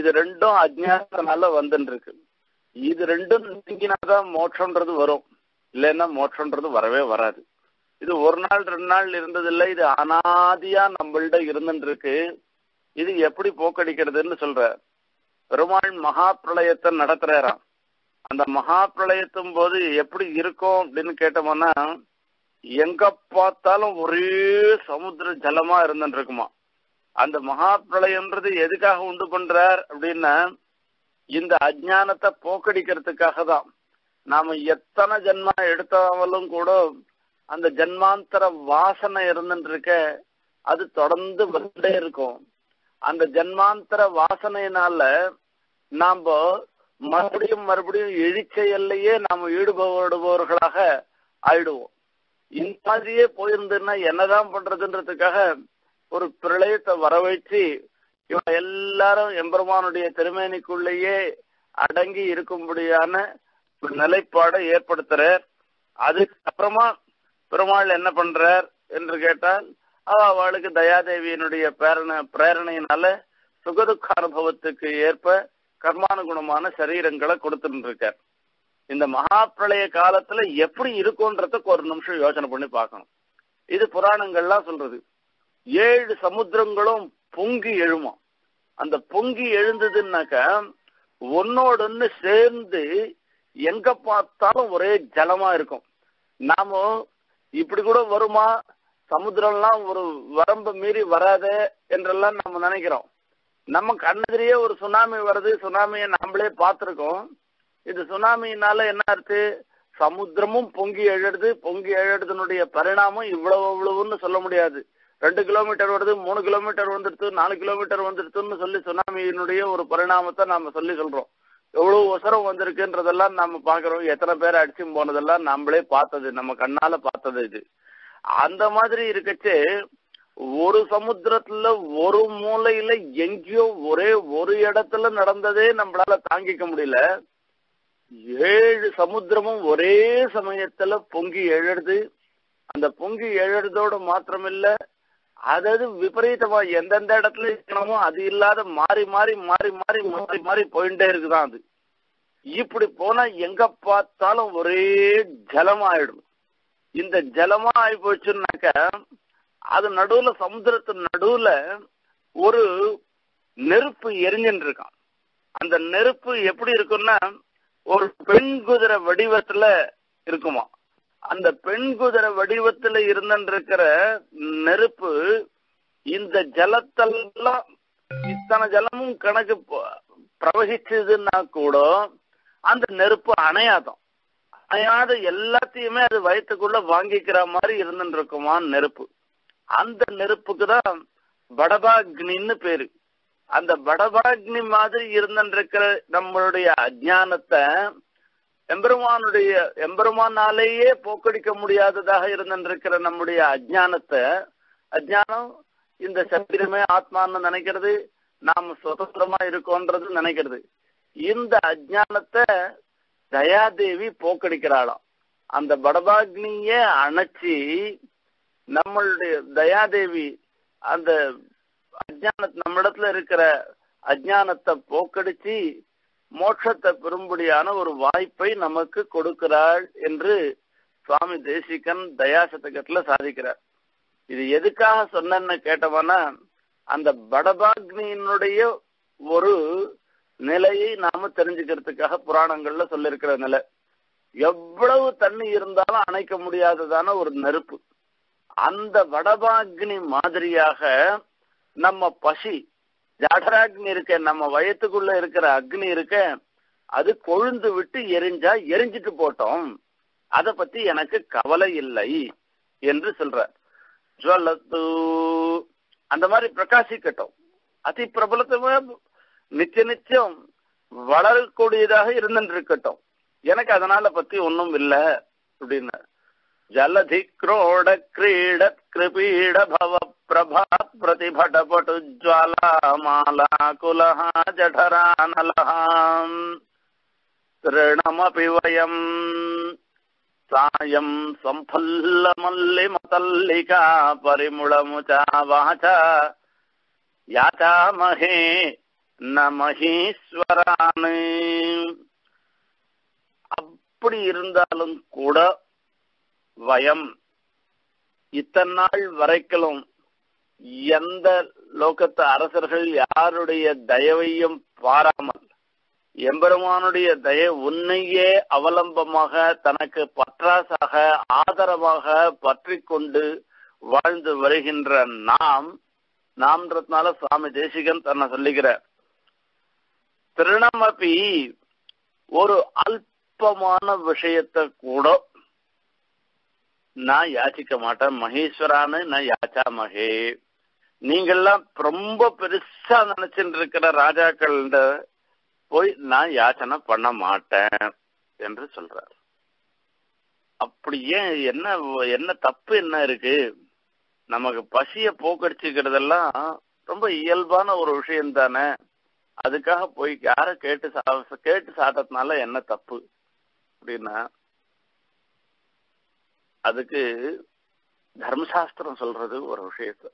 இது ரெண்டும் அஜ்ஞானத்தினால வந்துட்டு இருக்கு. இது ரெண்டும் நீங்கினாதான் மோட்சம்ன்றது வரும், இல்லைன்னா மோட்சம்ன்றது வரவே வராது. இது ஒரு நாள் ரெண்டு நாள் இருந்தது இல்லை, இது அனாதியா நம்மள்ட இருந்துட்டு இருக்கு. இது எப்படி போக்கடிக்கிறதுன்னு சொல்ற. பெருமாள் மகா பிரளயத்தை நடத்துறாராம். அந்த மகா பிரளயத்தும் போது எப்படி இருக்கும் அப்படின்னு கேட்டோம்னா எங்க பார்த்தாலும் ஒரே சமுத்திர ஜலமா இருந்துட்டு இருக்குமா. அந்த மகா பிரளயம்ன்றது எதுக்காக உண்டு பண்றார் அப்படின்னா இந்த அஜ்ஞானத்தை போக்கடிக்கிறதுக்காக தான். நாம எத்தனை ஜென்மா எடுத்தாலும் கூட அந்த ஜென்மாந்தர வாசனை இருந்துட்டு இருக்க அது தொடர்ந்து வந்துட்டே இருக்கும். அந்த ஜென்மாந்தர வாசனையினால நாம மறுபடியும் மறுபடியும் எழுச்சையிலேயே நாம ஈடுபடுபவர்களாக ஆயிடுவோம். இந்த மாதிரியே போயிருந்ததுன்னா என்னதான் பண்றதுன்றதுக்காக ஒரு பிரளயத்தை வரவழைச்சு இவன் எல்லாரும் எம்பெருமானுடைய திருமேனிக்குள்ளேயே அடங்கி இருக்கும்படியான ஒரு நிலைப்பாடை ஏற்படுத்துறார். அதுக்கப்புறமா பெருமாள் என்ன பண்றார் என்று கேட்டால் அவளுக்கு தயாதேவியினுடைய பிரேரண பிரேரணையினால சுகதுக்க அனுபவத்துக்கு ஏற்ப கர்மானுகுணமான சரீரங்களை கொடுத்துட்டு இருக்கார். இந்த மகா பிரளய காலத்துல எப்படி இருக்கும்ன்றதுக்கு ஒரு நிமிஷம் யோசனை பண்ணி பார்க்கணும். இது புராணங்கள்லாம் சொல்றது. ஏழு சமுத்திரங்களும் பொங்கி எழுமா. அந்த பொங்கி எழுந்ததுன்னாக்க ஒன்னோடொன்னு சேர்ந்து எங்க பார்த்தாலும் ஒரே ஜலமா இருக்கும். நாம இப்படி கூட வருமா, சமுத்திரம்லாம் ஒரு வரம்பு மீறி வராதே என்றெல்லாம் நம்ம நினைக்கிறோம். நம்ம கண்ணெதிரியே ஒரு சுனாமி வருது, சுனாமியை நம்மளே பார்த்துருக்கோம். இது சுனாமியினால என்ன ஆச்சு, சமுத்திரமும் பொங்கி எழுது. பொங்கி எழுதுனுடைய பரிணாமம் இவ்வளவு இவ்வளவுன்னு சொல்ல முடியாது. ரெண்டு கிலோமீட்டர் வருது, மூணு கிலோமீட்டர் வந்துடுத்து, நாலு கிலோமீட்டர் வந்துடுத்துன்னு சொல்லி சுனாமியினுடைய ஒரு பரிணாமத்தை நாம சொல்லி சொல்றோம். எவ்வளவு ஒசரம் வந்திருக்குன்றதெல்லாம் நாம பாக்குறோம். எத்தனை பேர் அடிச்சும் போனதெல்லாம் நம்மளே பார்த்தது, நம்ம கண்ணால பார்த்தது. இது அந்த மாதிரி இருக்கச்சே ஒரு சமுத்திரத்துல ஒரு மூலையில எங்கேயோ ஒரே ஒரு இடத்துல நடந்ததே நம்மளால தாங்கிக்க முடியல. ஏழு சமுத்திரமும் ஒரே சமயத்துல பொங்கி எழுது. அந்த பொங்கி எழுதோட மாத்திரமில்ல, அதாவது விபரீதமா எந்தெந்த இடத்துல இருக்கணுமோ அது இல்லாத மாறி மாறி மாறி மாறி மாறி மாறி போயிட்டே இருக்குதான். அது இப்படி போனா எங்க பார்த்தாலும் ஒரே ஜலமாயிடும். இந்த ஜலமா ஆகி போச்சுன்னாக்க அது நடுவுல சமுத்திரத்து நடுவுல ஒரு நெருப்பு எரிஞ்சுட்டு இருக்கான். அந்த நெருப்பு எப்படி இருக்குன்னா ஒரு பெண் குதிரை வடிவத்துல இருக்குமா. அந்த பெண் குதிரை வடிவத்துல இருந்துட்டு இருக்கிற நெருப்பு இந்த ஜலத்தெல்லாம் இத்தனை ஜலமும் கணக்கு பிரவகிச்சதுன்னா கூட அந்த நெருப்பு அணையாதான். அணையாத எல்லாத்தையுமே அது வயிற்றுக்குள்ள வாங்கிக்கிற மாதிரி இருந்துட்டு இருக்குமா நெருப்பு. அந்த நெருப்புக்குதான் படபாக்னின்னு பேரு. அந்த படபாக்னி மாதிரி இருந்திருக்கிற நம்மளுடைய அஜ்ஞானத்தை எம்பெருமானுடைய எம்பெருமானாலேயே போக்கடிக்க முடியாததாக இருந்திருக்கிற நம்முடைய அஜ்ஞானத்தை, அஜ்ஞானம் இந்த சரீரமே ஆத்மான்னு நினைக்கிறது, நாம சுதந்திரமா இருக்கோன்றது நினைக்கிறது, இந்த அஜ்ஞானத்தை தயாதேவி போக்கடிக்கிறாளாம். அந்த படபாக்னிய அணைச்சி நம்மளுடைய தயாதேவி அந்த அஜ்ஞான நம்மிடத்துல இருக்கிற அஜ்ஞானத்தை போக்கடிச்சு மோட்சத்தை பெறும்படியான ஒரு வாய்ப்பை நமக்கு கொடுக்கிறாள் என்று சுவாமி தேசிகன் தயாசதகத்துல சாதிக்கிறார். இது எதுக்காக சொன்னேன்னு கேட்டோம்னா அந்த படபாக்னியினுடைய ஒரு நிலையை நாம தெரிஞ்சுக்கிறதுக்காக புராணங்கள்ல சொல்லிருக்கிற நிலை. எவ்வளவு தண்ணி இருந்தாலும் அணைக்க முடியாததான ஒரு நெருப்பு. அந்த வடபாக்னி மாதிரியாக நம்ம பசி ஜடராக்னி இருக்க, நம்ம வயத்துக்குள்ள இருக்கிற அக்னி இருக்க, அது கொழுந்து விட்டு எரிஞ்சா எரிஞ்சிட்டு போட்டோம், அத பத்தி எனக்கு கவலை இல்லை என்று சொல்ற. ஜுவல்லத்து அந்த மாதிரி பிரகாசிக்கட்டும், அதி பிரபலத்துவ நிச்சய நிச்சயம் வளரக்கூடியதாக இருந்துட்டு இருக்கட்டும், எனக்கு அதனால பத்தி ஒன்றும் இல்லை அப்படின்னு. ஜலதி கிரோட கிரீட கிருபீட பவ பிரபா பிரதிபடபடு ஜ்வாலா மாலா குலஹா ஜடரானலஹாம் திருணமபி வயம் சாயம் சம்பல்ல மல்லி மதல்லிகா பரிமுளமுசா வாசா யாதாமஹே நமஹீஸ்வரானே. அப்படி இருந்தாலும் கூட வயம் இத்தனை நாள் வரைக்கும் எந்த லோகத்து அரசர்கள் யாருடைய தயவையும் பாராமல் எம்பெருமானுடைய தயை உன்னையே அவலம்பமாக தனக்கு பற்றாசாக ஆதரவாக பற்றி கொண்டு வாழ்ந்து வருகின்ற நாம் நாம்ன்றதுனால சுவாமி தேசிகன் தன்னை சொல்லுகிறார். திருணமபி ஒரு அல்பமான விஷயத்தை கூட நான் யாச்சிக்க மாட்டேன். மகேஸ்வரான்னு நான் யாச்சா மகே, நீங்கள்லாம் ரொம்ப பெருசா நினைச்சுட்டு இருக்கிற ராஜாக்கள் போய் நான் யாச்சனை பண்ண மாட்டேன் என்று சொல்றார். அப்படி ஏன், என்ன என்ன தப்பு என்ன இருக்கு? நமக்கு பசிய போக்கடிச்சுக்கிறதெல்லாம் ரொம்ப இயல்பான ஒரு விஷயம் தானே, அதுக்காக போய் யார கேட்டு சா கேட்டு சாட்டதுனால என்ன தப்பு அப்படின்னா, அதுக்கு தர்மசாஸ்திரம் சொல்றது ஒரு விஷயத்த.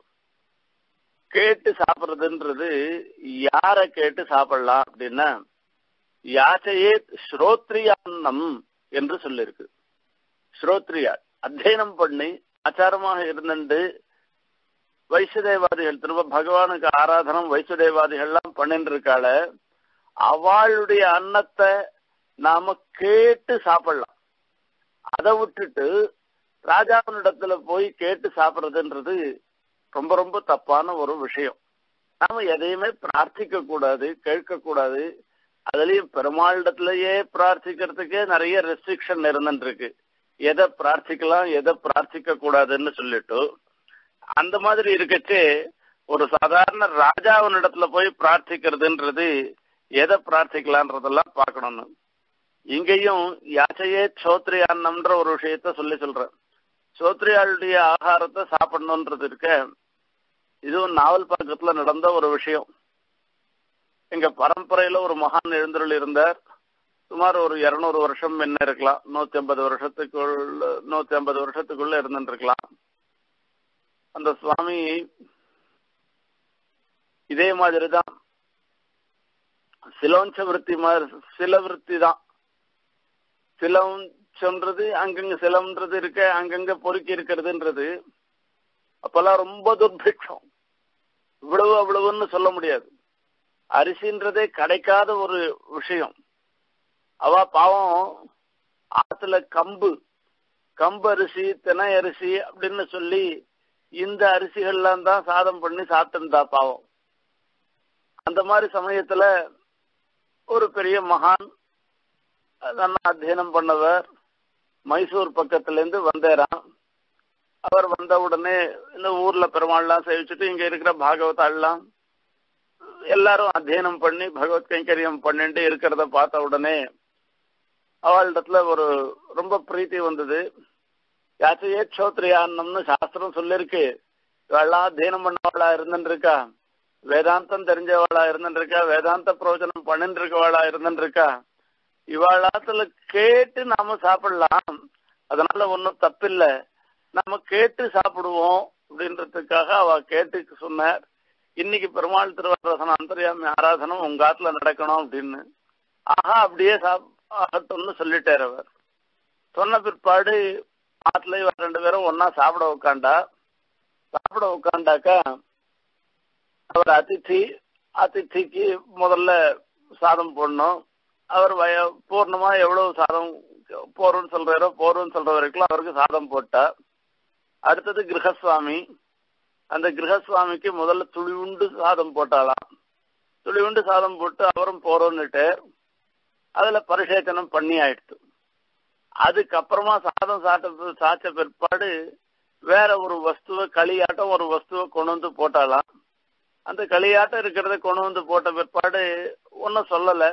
கேட்டு சாப்பிட்றதுன்றது யார கேட்டு சாப்பிடலாம் அப்படின்னா, யாச்சையே ஸ்ரோத்ரியான்னம் என்று சொல்லிருக்கு. ஸ்ரோத்ரியா அத்தியனம் பண்ணி ஆச்சாரமாக இருந்துட்டு வைசுதேவாதிகள் திரும்ப பகவானுக்கு ஆராதனம் வைசுதேவாதிகள்லாம் பண்ணிட்டு இருக்காள, அவளுடைய அன்னத்தை நாம கேட்டு சாப்பிடலாம். அதை விட்டுட்டு ராஜாவினிடத்துல போய் கேட்டு சாப்பிட்றதுன்றது ரொம்ப ரொம்ப தப்பான ஒரு விஷயம். நாம எதையுமே பிரார்த்திக்க கூடாது, கேட்க கூடாது. அதுலயும் பெருமாளிடத்திலேயே பிரார்த்திக்கிறதுக்கே நிறைய ரெஸ்ட்ரிக்ஷன் இருந்துட்டு இருக்கு, எதை பிரார்த்திக்கலாம் எதை பிரார்த்திக்க கூடாதுன்னு சொல்லிட்டு. அந்த மாதிரி இருக்கச்சே ஒரு சாதாரண ராஜாவினிடத்துல போய் பிரார்த்திக்கிறதுன்றது எதை பிரார்த்திக்கலான்றதெல்லாம் பார்க்கணும்னு இங்கேயும் யாச்சையே சோத்ரியான்னம்ன்ற ஒரு விஷயத்த சொல்லி சொல்றேன். சோத்ரியாளுடைய ஆகாரத்தை சாப்பிடணுன்றது இருக்க, இதுவும் நாவல் பக்கத்துல நடந்த ஒரு விஷயம். எங்க பரம்பரையில ஒரு மகான் எழுந்தருள் இருந்தார். சுமார் ஒரு இருநூறு வருஷம் என்ன இருக்கலாம், நூத்தி ஐம்பது வருஷத்துக்குள்ள நூத்தி ஐம்பது வருஷத்துக்குள்ள இருந்துட்டு இருக்கலாம். அந்த சுவாமி இதே மாதிரிதான் சிலோஞ்ச விருத்தி மாதிரி சில விருத்தி தான். சிலம் சொல்றது அங்கங்க சிலம்ன்றது இருக்க, அங்கங்க பொறுக்கி இருக்கிறதுன்றது. அப்பெல்லாம் ரொம்ப துர்பிக்ஷம், இவ்வளவு அவ்வளவுன்னு சொல்ல முடியாது. அரிசின்றதே கிடைக்காத ஒரு விஷயம். அவ பாவம் ஆத்துல கம்பு கம்பு அரிசி தினை அரிசி அப்படின்னு சொல்லி இந்த அரிசிகள்லாம் தான் சாதம் பண்ணி சாப்பிட்டுருந்தா பாவம். அந்த மாதிரி சமயத்துல ஒரு பெரிய மகான் நல்லா அத்தியனம் பண்ணவர் மைசூர் பக்கத்துல இருந்து வந்தாராம். அவர் வந்த உடனே இந்த ஊர்ல பெருமாள்லாம் சேவிச்சுட்டு இங்க இருக்கிற பாகவதாள்லாம் எல்லாரும் அத்தியனம் பண்ணி பகவத் கைங்கரியம் பண்ணிட்டு இருக்கிறத பார்த்த உடனே அவளிடத்துல ஒரு ரொம்ப பிரீத்தி வந்தது. யாச்சையே சோத்ரியான்னம்னு சாஸ்திரம் சொல்லிருக்கு. இவெல்லாம் அத்தியனம் பண்ணவளா இருந்துட்டு இருக்கா, வேதாந்தம் தெரிஞ்சவளா இருந்துட்டு இருக்கா, வேதாந்த பிரயோஜனம் பண்ணிட்டு இருக்கவளா இருந்துட்டு இருக்கா. இவாழத்துல கேட்டு நாம சாப்பிடலாம், அதனால ஒன்றும் தப்பில்ல, நம்ம கேட்டு சாப்பிடுவோம் அப்படின்றதுக்காக அவ கேட்டு சொன்னார். இன்னைக்கு பெருமாள் திருவாரசன அந்தர்யாமி ஆராதனம் உங்க ஆத்துல நடக்கணும் அப்படின்னு. ஆஹா, அப்படியே ஆகட்டும்னு சொல்லிட்டார். அவர் சொன்ன பிற்பாடு ஆத்துல இவர் ரெண்டு பேரும் ஒன்னா சாப்பிட உட்காண்டா. சாப்பிட உட்காண்டாக்கா அவர் அதித்தி அதித்திக்கு முதல்ல சாதம் போடணும். அவர் வய பூர்ணமா எவ்வளவு சாதம் போறோம்னு சொல்றாரோ போறோம்னு சொல்றவருக்குலாம் அவருக்கு சாதம் போட்டா, அடுத்தது கிரகஸ்வாமி, அந்த கிரகஸ்வாமிக்கு முதல்ல துளிவுண்டு சாதம் போட்டாலாம். துளிவுண்டு சாதம் போட்டு அவரும் போறோம்னுட்டு அதுல பரிசேச்சனம் பண்ணி ஆயிடுச்சு. அதுக்கப்புறமா சாதம் சாட்ட சாச்ச பிற்பாடு வேற ஒரு வஸ்துவை களியாட்டம் ஒரு வஸ்துவை கொண்டு வந்து போட்டாலாம். அந்த களியாட்டம் இருக்கிறத கொண்டு வந்து போட்ட பிற்பாடு ஒன்னும் சொல்லல,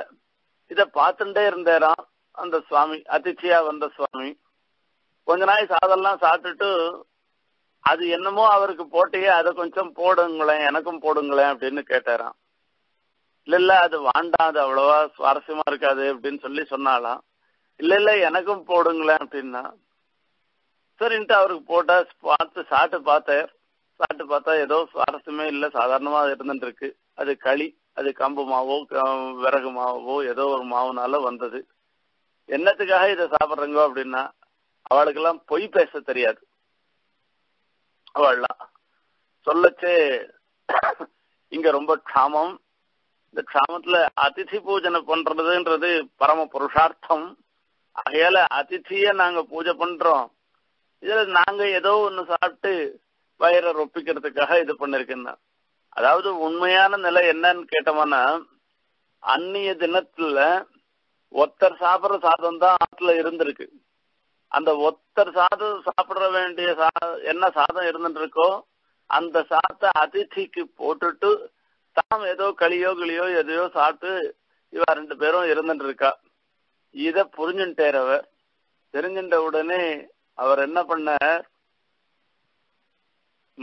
இத பார்த்துட்டே இருந்தாராம் அந்த சுவாமி, அதிர்ச்சியா வந்த சுவாமி. கொஞ்ச நாள் சாதம்லாம் சாப்பிட்டுட்டு அது என்னமோ அவருக்கு போட்டியே அதை கொஞ்சம் போடுங்களேன் எனக்கும் போடுங்களேன் அப்படின்னு கேட்டாராம். இல்ல இல்ல அது வாண்டாம், அது அவ்வளவா சுவாரஸ்யமா இருக்காது அப்படின்னு சொல்லி சொன்னாலாம். இல்ல இல்ல எனக்கும் போடுங்களேன் அப்படின்னா, சரின்ட்டு அவருக்கு போட்டா பார்த்து சாப்பிட்டு பார்த்தேன். சாப்பிட்டு பார்த்தா ஏதோ சுவாரஸ்யமே இல்லை, சாதாரணமா இருந்துட்டு இருக்கு. அது களி, அது கம்பு மாவோ விறகு மாவோ ஏதோ ஒரு மாவுனால வந்தது. என்னத்துக்காக இதை சாப்பிட்றங்கோ அப்படின்னா, அவளுக்கெல்லாம் பொய் பேச தெரியாது. அவள்லாம் சொல்லச்சு இங்க ரொம்ப க்ஷாமம். இந்த க்ஷாமத்துல அதிதி பூஜனை பண்றதுன்றது பரம புருஷார்த்தம். ஆகையால அதிதிய நாங்க பூஜை பண்றோம், இதுல நாங்க ஏதோ ஒண்ணு சாப்பிட்டு வயிற ரொப்பிக்கிறதுக்காக இது பண்ணிருக்கேன்னா, அதாவது உண்மையான நிலை என்னன்னு கேட்டோம்னா, அந்நிய தினத்துல ஒத்தர் சாப்பிட்ற சாதம் தான் ஆத்துல இருந்திருக்கு. அந்த ஒத்தர் சாதம் சாப்பிட வேண்டிய என்ன சாதம் இருந்துட்டு இருக்கோ அந்த சாதத்தை அதிதிக்கு போட்டுட்டு தாம் ஏதோ களியோ கிளியோ எதையோ சாப்பிட்டு இவ ரெண்டு பேரும் இருந்துட்டு இருக்கா. இத புரிஞ்சுட்டேரவ தெரிஞ்சுட்ட உடனே அவர் என்ன பண்ணார்,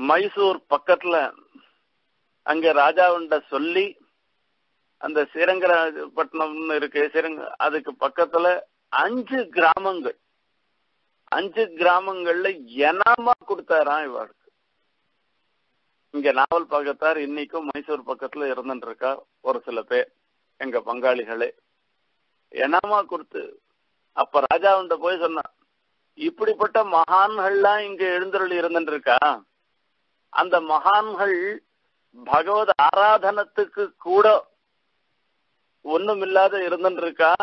மைசூர் பக்கத்துல அங்க ராஜாவுண்ட சொல்லி, அந்த ஸ்ரீரங்கராஜபட்டினம்னு இருக்கு ஸ்ரீரங்க, அதுக்கு பக்கத்துல அஞ்சு கிராமங்கள் அஞ்சு கிராமங்கள்ல இனமா கொடுத்தாராம் இவாளுக்கு. இங்க நாவல் பக்கத்தார் இன்னைக்கும் மைசூர் பக்கத்துல இருந்துட்டு இருக்கா ஒரு சில பேர் எங்க பங்காளிகளே. இனமா கொடுத்து அப்ப ராஜாவுண்ட போய் சொன்னா, இப்படிப்பட்ட மகான்கள்லாம் இங்க எழுந்தருள் இருந்துட்டு இருக்கா, அந்த மகான்கள் பகவத் ஆராதனத்துக்கு கூட ஒண்ணுமில்லாத இருந்துட்டு இருக்கா.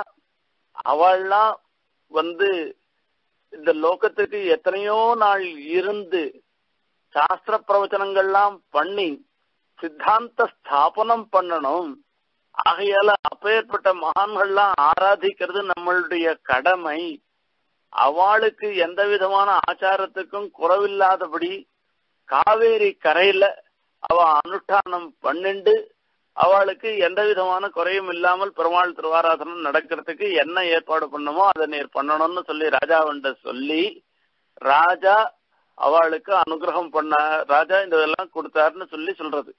அவள்லாம் வந்து இந்த லோகத்துக்கு எத்தனையோ நாள் இருந்து சாஸ்திர பிரவச்சனங்கள்லாம் பண்ணி சித்தாந்த ஸ்தாபனம் பண்ணணும். ஆகையால அப்பேற்பட்ட மகான்கள்லாம் ஆராதிக்கிறது நம்மளுடைய கடமை. அவளுக்கு எந்த விதமான ஆச்சாரத்துக்கும் குறவில்லாதபடி காவேரி கரையில அவ அனுஷ்டானம் பண்ணிண்டு அவளுக்கு எந்த விதமான குறையும் இல்லாமல் பெருமாள் திருவாராதனம் நடக்கிறதுக்கு என்ன ஏற்பாடு பண்ணுமோ அதை நீர் பண்ணணும்னு சொல்லி ராஜாவண்ட சொல்லி, ராஜா அவளுக்கு அனுகிரகம் பண்ண, ராஜா இந்த இதெல்லாம் கொடுத்தாருன்னு சொல்லி சொல்றது.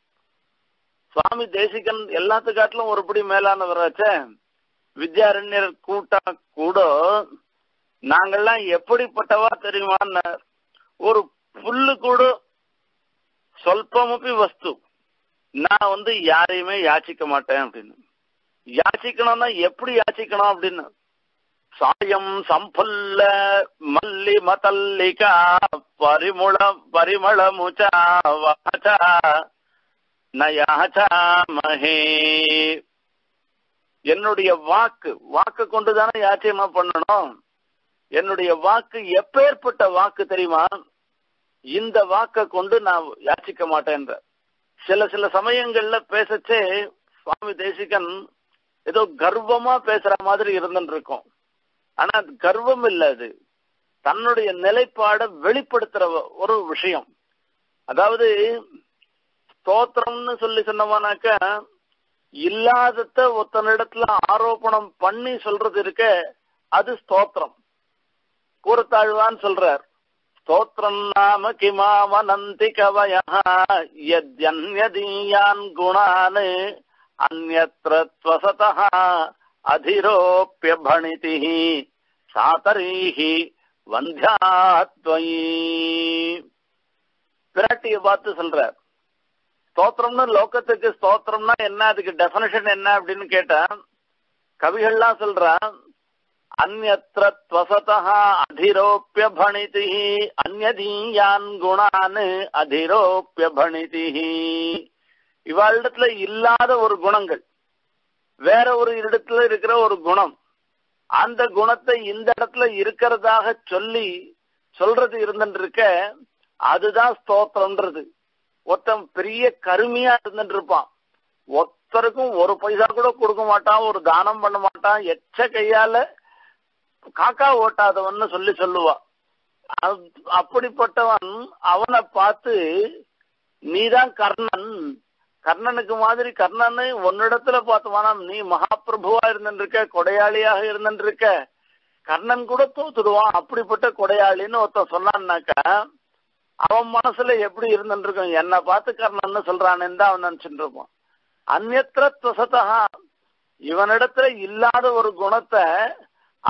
சுவாமி தேசிகன் எல்லாத்துக்காட்டிலும் ஒருபடி மேலானவராச்ச. வித்யாரண்யர் கூட்டா கூட நாங்கள்லாம் எப்படிப்பட்டவா தெரியுமான்னு, ஒரு புல்லு கூட சொல்பமப்பி வஸ்து, நான் வந்து யாரையுமே யாச்சிக்க மாட்டேன் அப்படின்னு. யாச்சிக்கணும்னா எப்படி யாச்சிக்கணும் அப்படின்னு, சாயம் சம்புல்ல மல்லி மதல்லிகா பரிமுள பரிமளமுச்சா வாச்சா நயாச்சா மஹே, என்னுடைய வாக்கு வாக்கு கொண்டுதானே யாச்சையமா பண்ணணும். என்னுடைய வாக்கு எப்பேற்பட்ட வாக்கு தெரியுமா, இந்த வாக்க கொண்டு நான் யாச்சிக்க மாட்டேன்ற. சில சில சமயங்கள்ல பேசச்சே சுவாமி தேசிகன் ஏதோ கர்வமா பேசுற மாதிரி இருந்துட்டு இருக்கும். ஆனா அது கர்வம் இல்ல, அது தன்னுடைய நிலைப்பாட வெளிப்படுத்துற ஒரு விஷயம். அதாவது ஸ்தோத்திரம்னு சொல்லி சொன்னமானாக்க, இல்லாதத ஒத்தனிடத்துல ஆரோபணம் பண்ணி சொல்றது இருக்க அது ஸ்தோத்திரம். கூறத்தாழ்வான்னு சொல்றார், ஸ்தோத்ரம் நாம கிமாவனந்தி கவய யத்யன்யதீயான் குணான் அன்யத்ர த்வசதஹ அதிரோப்ய பணிதிஹி சாதரீஹி வந்த்யாத்வயி. பிராட்டிய பார்த்து சொல்றார், ஸ்தோத்திரம்னு லோகத்துக்கு ஸ்தோத்திரம்னா என்ன, அதுக்கு டெஃபினேஷன் என்ன அப்படின்னு கேட்டா, கவிகள்லாம் சொல்றான் अन्यत्र त्वसतः अधिरोप्य भणितिः अन्यधीयान् गुणान् अधिरोप्य भणितिः. இவ்விடத்துல இல்லாத ஒரு குணங்கள், வேற ஒரு இடத்துல இருக்கிற ஒரு குணம், அந்த குணத்தை இந்த இடத்துல இருக்கிறதாக சொல்லி சொல்றது இருந்துருக்க, அதுதான் ஸ்தோத்திரம்ன்றது. ஒருத்தன் பெரிய கருமையா இருந்துட்டு இருப்பான், ஒருத்தருக்கும் ஒரு பைசா கூட கொடுக்க மாட்டான், ஒரு தானம் பண்ண மாட்டான், எச்ச கையால காக்கா ஓட்டாதவன்னு சொல்லி சொல்லுவான். அப்படிப்பட்டவன் அவனை பார்த்து நீதான் கர்ணன், கர்ணனுக்கு மாதிரி கர்ணனை ஒன்னிடத்துல பார்த்துவானா, நீ மகாபிரபுவா இருந்துருக்க, கொடையாளியாக இருந்துருக்க, கர்ணன் கூட தோத்துடுவான் அப்படிப்பட்ட கொடையாளின்னு ஒருத்தன் சொன்னான்னாக்கா அவன் மனசுல எப்படி இருந்துருக்கும், என்னை பார்த்து கர்ணன்னு சொல்றானேன்னு தான் அவன் நினைச்சுட்டு இருப்பான். அந்நத்திர துவசத்தா இவனிடத்துல இல்லாத ஒரு குணத்தை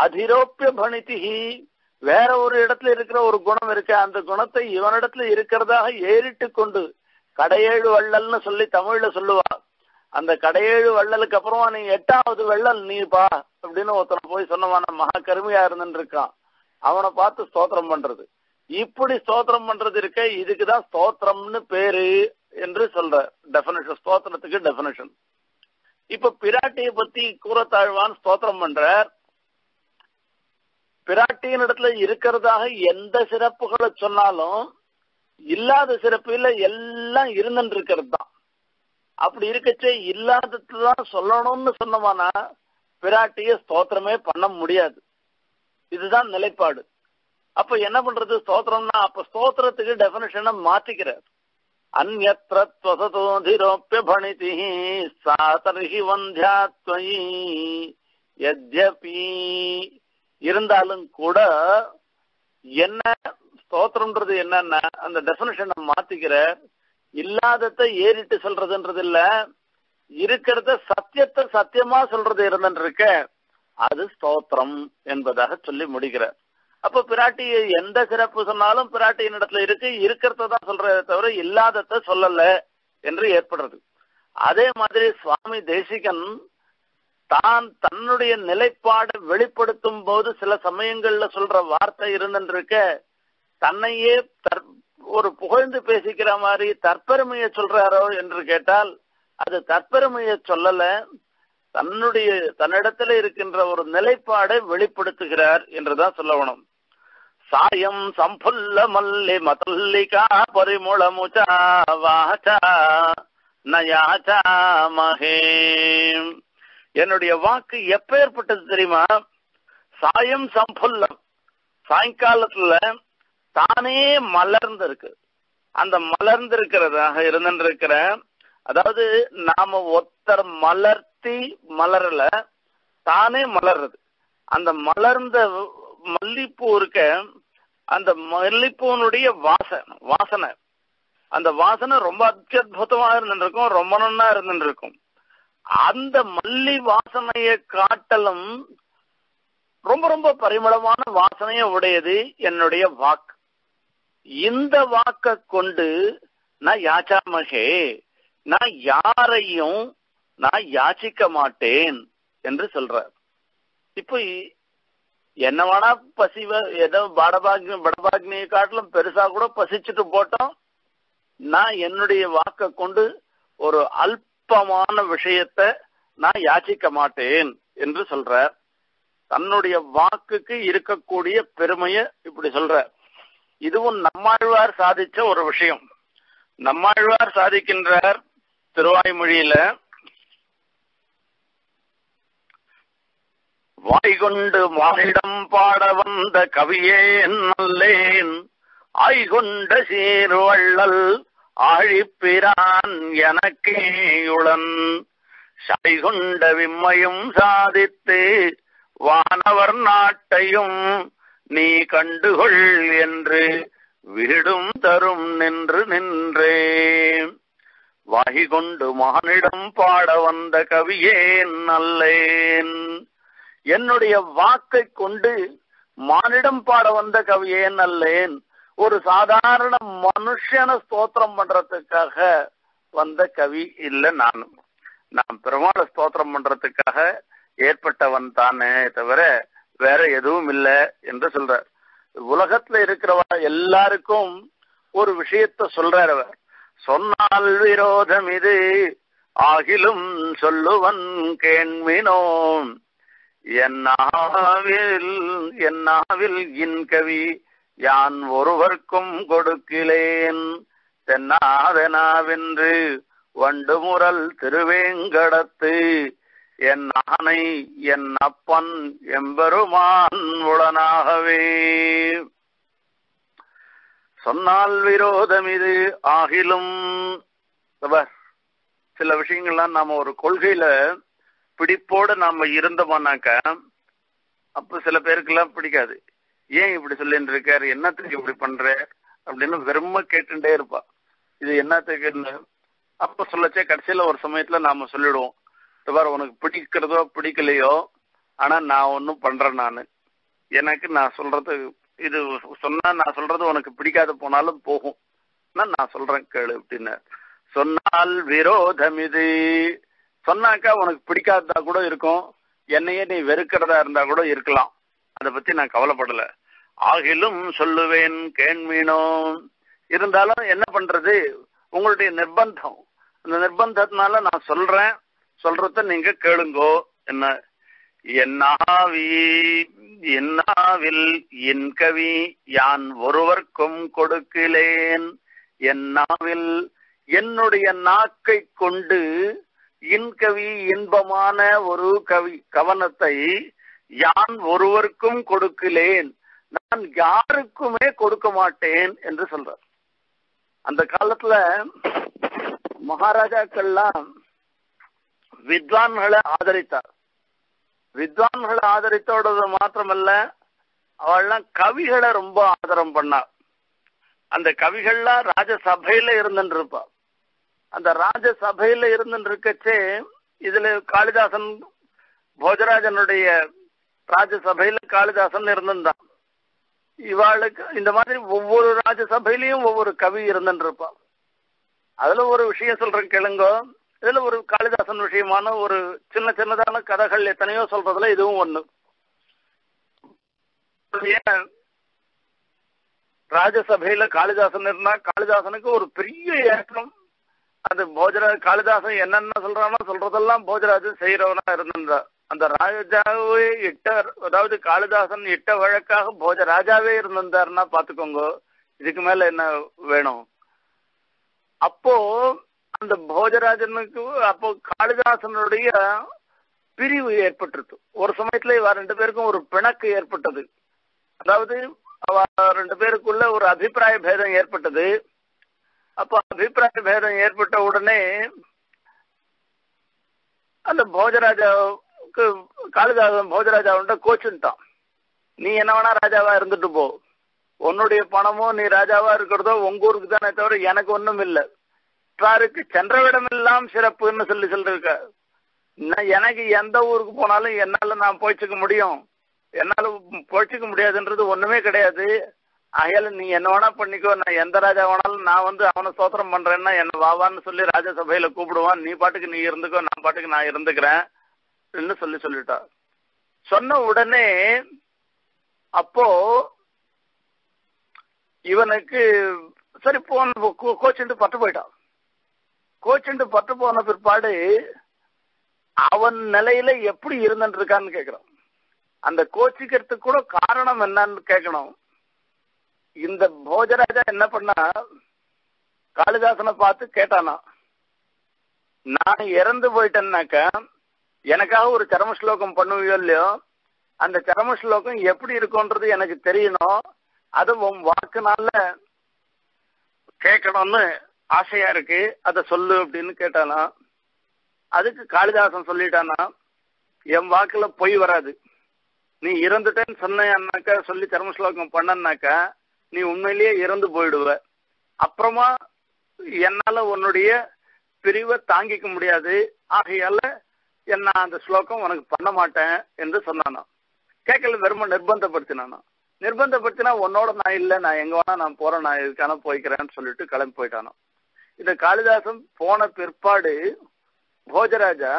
அதிரோப்பிய பணித்திகி, வேற ஒரு இடத்துல இருக்கிற ஒரு குணம் இருக்க, அந்த குணத்தை இவனிடத்துல இருக்கிறதாக ஏறிட்டு கொண்டு, கடையேழு வள்ளல்னு சொல்லி தமிழ்ல சொல்லுவா, அந்த கடையேழு வள்ளலுக்கு அப்புறமா நீ எட்டாவது வள்ளல் நீப்பா அப்படின்னு ஒருத்தனை போய் சொன்னவான மகா கருமையா இருந்துருக்கான், அவனை பார்த்து ஸ்தோத்திரம் பண்றது. இப்படி ஸ்தோத்திரம் பண்றது இருக்க, இதுக்குதான் ஸ்தோத்திரம்னு பேரு என்று சொல்ற டெபனிஷன், ஸ்தோத்திரத்துக்கு டெபனிஷன். இப்ப பிராட்டியை பத்தி கூறத்தாழ்வான் ஸ்தோத்திரம் பண்ற, பிராட்டியின் இடத்துல இருக்கிறதாக எந்த சிறப்புகளை சொன்னாலும் இல்லாத சிறப்பு இல்ல, எல்லாம் இருந்துட்டு இருக்கிறது தான். அப்படி இருக்கச்சே இல்லாததுதான் சொல்லணும்னு சொன்னோம்னா பிராட்டிய ஸ்தோத்திரமே பண்ண முடியாது. இதுதான் நிலைப்பாடு. அப்ப என்ன பண்றது ஸ்தோத்திரம்னா? அப்ப ஸ்தோத்திரத்துக்கு டெபினிஷனை மாத்திக்கிறார். அந்யத்ரத்வசதோதிரோப்ய பணிதிஹி சாதர்ஹி வந்த்யாத்வயி யத்யபி, இருந்தாலும் கூட என்ன ஸ்தோத்திரம்ன்றது என்னன்னா அந்த டெஃபினிஷனை மாத்திக்கிற, இல்லாததை ஏறிட்டு சொல்றதுன்றது இல்ல, இருக்கிறத சத்தியத்தை சத்தியமா சொல்றது இருந்துட்டு இருக்க, அது ஸ்தோத்திரம் என்பதாக சொல்லி முடிக்கிறார். அப்ப பிராட்டியை எந்த சிறப்பு சொன்னாலும் பிராட்டியின் இடத்துல இருக்கு, இருக்கிறதான் சொல்றதை தவிர இல்லாததை சொல்லல என்று ஏற்படுறது. அதே மாதிரி சுவாமி தேசிகன் தான் தன்னுடைய நிலைப்பாடு வெளிப்படுத்தும் போது சில சமயங்கள்ல சொல்ற வார்த்தை இருந்துருக்க, தன்னையே ஒரு புகழ்ந்து பேசிக்கிற மாதிரி தற்பெருமையை சொல்றாரோ என்று கேட்டால் அது தற்பெருமையை சொல்லல, தன்னுடைய தன்னிடத்துல இருக்கின்ற ஒரு நிலைப்பாடை வெளிப்படுத்துகிறார் என்றுதான் சொல்லணும். சாயம் சம்புல்ல மல்லி மதல்லிகா பரிமுளமுச்சா வாச்சா நயாச்சா மகே, என்னுடைய வாக்கு எப்பேற்பட்டது தெரியுமா? சாயம் சம்புல்லம், சாயங்காலத்துல தானே மலர்ந்திருக்கு, அந்த மலர்ந்திருக்கிறதாக இருந்துருக்கிற, அதாவது நாம ஒருத்தர் மலர்த்தி மலரல, தானே மலர்றது. அந்த மலர்ந்த மல்லிப்பூ இருக்க, அந்த மல்லிப்பூனுடைய வாசனை வாசனை அந்த வாசனை ரொம்ப அத்புதமா இருந்துருக்கும், ரொம்ப நன்னா இருந்துருக்கும். அந்த மல்லி வாசனையை காட்டலும் ரொம்ப ரொம்ப பரிமளமான வாசனைய உடையது என்னுடைய வாக்கு. இந்த வாக்க கொண்டு நான் யாச்சாமகே, நான் யாரையும் நான் யாச்சிக்க மாட்டேன் என்று சொல்றார். இப்ப என்னவானா பசிவ ஏதோ படபாக்னி படபாக்னியை காட்டிலும் பெருசா கூட பசிச்சுட்டு போட்டோம், நான் என்னுடைய வாக்க கொண்டு ஒரு அல்ப மான விஷயத்தை நான் யாச்சிக்க மாட்டேன் என்று சொல்ற, தன்னுடைய வாக்குக்கு இருக்கக்கூடிய பெருமைய இப்படி சொல்ற. இதுவும் நம்மாழ்வார் சாதிச்ச ஒரு விஷயம். நம்மாழ்வார் சாதிக்கின்றார் திருவாய்மொழியில, வாய்கொண்டு மானிடம் பாட வந்த கவியே நல்லேன் ஆய்கொண்ட சீர்வள்ளல் ஆழிப்பிரான் எனக்கேயுளன் சாய்கொண்ட விம்மையும் சாதித்து வானவர் நாட்டையும் நீ கண்டுகொள் என்று விடும் தரும் நின்று நின்றே. வாய்கொண்டு மானிடம் பாட வந்த கவியேன் நல்லேன், என்னுடைய வாக்கை கொண்டு மானிடம் பாட வந்த கவியேன் நல்லேன், ஒரு சாதாரண மனுஷன ஸ்தோத்திரம் பண்றதுக்காக வந்த கவி இல்ல, நானும் நான் பெருமாளை ஸ்தோத்திரம் பண்றதுக்காக ஏற்பட்டவன் தானே தவிர வேற எதுவும் இல்ல என்று சொல்றார். உலகத்துல இருக்கிறவா எல்லாருக்கும் ஒரு விஷயத்த சொல்றார் அவர். சொன்னால் விரோதம் இது ஆகிலும் சொல்லுவன் கேண்மினோம் என்னாவில் என்னாவில் இன்கவி யான் ஒருவர்க்கும் கொடுக்கிலேன் தென்னாதெனாவென்று வண்டு முரல் திருவேங்கடத்து என் ஆனை என் அப்பன் எம்பெருமான் உடனாகவே. சொன்னால் விரோதம் இது ஆகிலும் சில விஷயங்கள்லாம் நாம ஒரு கொள்கையில பிடிப்போட நாம இருந்தோம்னாக்க அப்ப சில பேருக்கு எல்லாம் பிடிக்காது. ஏன் இப்படி சொல்லிட்டு இருக்காரு, என்னத்துக்கு இப்படி பண்ற அப்படின்னு வெறும கேட்டுட்டே இருப்பா. இது என்னத்துக்குன்னு அப்ப சொல்லச்சே கடைசியில ஒரு சமயத்துல நாம சொல்லிடுவோம், உனக்கு பிடிக்கிறதோ பிடிக்கலையோ ஆனா நான் ஒன்னும் பண்றேன், நானு எனக்கு நான் சொல்றது இது சொன்னா நான் சொல்றது உனக்கு பிடிக்காத போனாலும் போகும், நான் சொல்றேன் கேளு அப்படின்னு. சொன்னால் விரோதம் இது, சொன்னாக்கா உனக்கு பிடிக்காததா கூட இருக்கும், என்னையே நீ வெறுக்கிறதா இருந்தா கூட இருக்கலாம், அதை பத்தி நான் கவலைப்படல. ஆகிலும் சொல்லுவேன் கேண்மீனோ, இருந்தாலும் என்ன பண்றது உங்களுடைய நிர்பந்தம், அந்த நிர்பந்தத்தினால நான் சொல்றேன், சொல்றத நீங்க கேளுங்கோ. என்ன என்னாவி என்னாவில் என் கவி யான் ஒருவர்க்கும் கொடுக்கிலேன், என்னாவில் என்னுடைய நாக்கை கொண்டு இன்கவி இன்பமான ஒரு கவி கவனத்தை யான் ஒருவர்க்கும் கொடுக்கிலேன், நான் யாருக்குமே கொடுக்க மாட்டேன் என்று சொல்றார். அந்த காலத்துல மகாராஜாக்கள்லாம் வித்வான்களை ஆதரித்தார். வித்வான்களை ஆதரித்தோட மாத்திரமல்ல, அவள்லாம் கவிகளை ரொம்ப ஆதரம் பண்ணார். அந்த கவிகள்லாம் ராஜசபையில இருந்துட்டு இருப்பா. அந்த ராஜசபையில இருந்துட்டு இருக்கச்சே இதுல காளிதாசன் போஜராஜனுடைய ராஜசபையில காளிதாசன் இருந்திருந்தான். இவாளுக்கு இந்த மாதிரி ஒவ்வொரு ராஜசபையிலையும் ஒவ்வொரு கவி இருந்துட்டு இருப்பா. அதுல ஒரு விஷயம் சொல்றேன் கேளுங்கோ. இதுல ஒரு காளிதாசன் விஷயமான ஒரு சின்ன சின்னதான கதைகள் எத்தனையோ சொல்றதுல இதுவும் ஒண்ணு. ஏன் ராஜசபையில காளிதாசன் இருந்தா காளிதாசனுக்கு ஒரு பெரிய ஏற்றம், அது போஜரா காளிதாசன் என்னென்ன சொல்றானோ சொல்றதெல்லாம் போஜராஜன் செய்யறவனா இருந்தார். அந்த ராஜாவே இட்ட, அதாவது காளிதாசன் இட்ட வழக்காக போஜராஜாவே இருந்திருந்தாருன்னா பாத்துக்கோங்க, இதுக்கு மேல என்ன வேணும். அப்போ அந்த போஜராஜனுக்கு அப்போ காளிதாசனுடைய பிரிவு ஏற்பட்டுருது. ஒரு சமயத்துல இவ ரெண்டு பேருக்கும் ஒரு பிணக்கு ஏற்பட்டது, அதாவது அவ ரெண்டு பேருக்குள்ள ஒரு அபிப்பிராய பேதம் ஏற்பட்டது. அப்போ அபிப்பிராய பேதம் ஏற்பட்ட உடனே அந்த போஜராஜாவுக்கு காளிதாசன் போஜராஜாவுண்ட கோச்சுட்டான், நீ என்ன வேணா ராஜாவா இருந்துட்டு போ, உன்னுடைய பணமோ நீ ராஜாவா இருக்கிறதோ உங்க ஊருக்கு தானே தவிர எனக்கு ஒண்ணும் இல்லை, சாருக்கு சென்றவிடம் எல்லாம் சிறப்புன்னு சொல்லி சொல்லிருக்க, எனக்கு எந்த ஊருக்கு போனாலும் என்னால நான் போய்ச்சிக்க முடியும், என்னால போய்ச்சிக்க முடியாதுன்றது ஒண்ணுமே கிடையாது, ஆகையால நீ என்ன வேணா பண்ணிக்கோ, நான் எந்த ராஜா வேணாலும் நான் வந்து அவனை சோத்திரம் பண்றேன்னா என்ன வாவான்னு சொல்லி ராஜசபையில கூப்பிடுவான், நீ பாட்டுக்கு நீ இருந்துக்கோ, நான் பாட்டுக்கு நான் இருந்துக்கிறேன் சொல்லி சொல்லிட்டா. சொன்ன உடனே அப்போ இவனுக்கு சரி போன கோச்சுட்டு பட்டு போயிட்டான். கோச்சுண்டு பட்டு போன பிற்பாடு அவன் நிலையில எப்படி இருந்துட்டு இருக்கான்னு கேட்கணும், அந்த கோச்சிக்கிறதுக்கு கூட காரணம் என்னன்னு கேட்கணும். இந்த போஜராஜா என்ன பண்ணா காளிதாசனை பார்த்து கேட்டானா, நான் இறந்து போயிட்டேன்னாக்க எனக்காக ஒரு சரம ஸ்லோகம் பண்ணுவியோ இல்லையோ, அந்த சரம ஸ்லோகம் எப்படி இருக்கும்ன்றது எனக்கு தெரியணும், அது உன் வாக்குனால கேட்கணும்னு ஆசையா இருக்கு, அத சொல்லு அப்படின்னு கேட்டானா. அதுக்கு காளிதாசன் சொல்லிட்டானா, என் வாக்குல பொய் வராது, நீ இறந்துட்டேன்னு சொன்னாக்கா சொல்லி தர்மஸ்லோகம் பண்ணனாக்கா நீ உண்மையிலேயே இறந்து போயிடுவ, அப்புறமா என்னால உன்னுடைய பிரிவை தாங்கிக்க முடியாது, ஆகையால என்ன அந்த ஸ்லோகம் உனக்கு பண்ண மாட்டேன் என்று சொன்னானா. கேட்கல வெறும நிர்பந்தப்படுத்தினானா. நிர்பந்தப்படுத்தினா உன்னோட நான் இல்லை, நான் எங்க வேணா நான் போறேன், நான் இதுக்கான போய்க்கிறேன்னு சொல்லிட்டு கிளம்பி போயிட்டானா. இந்த காளிதாசன் போன பிற்பாடு போஜராஜா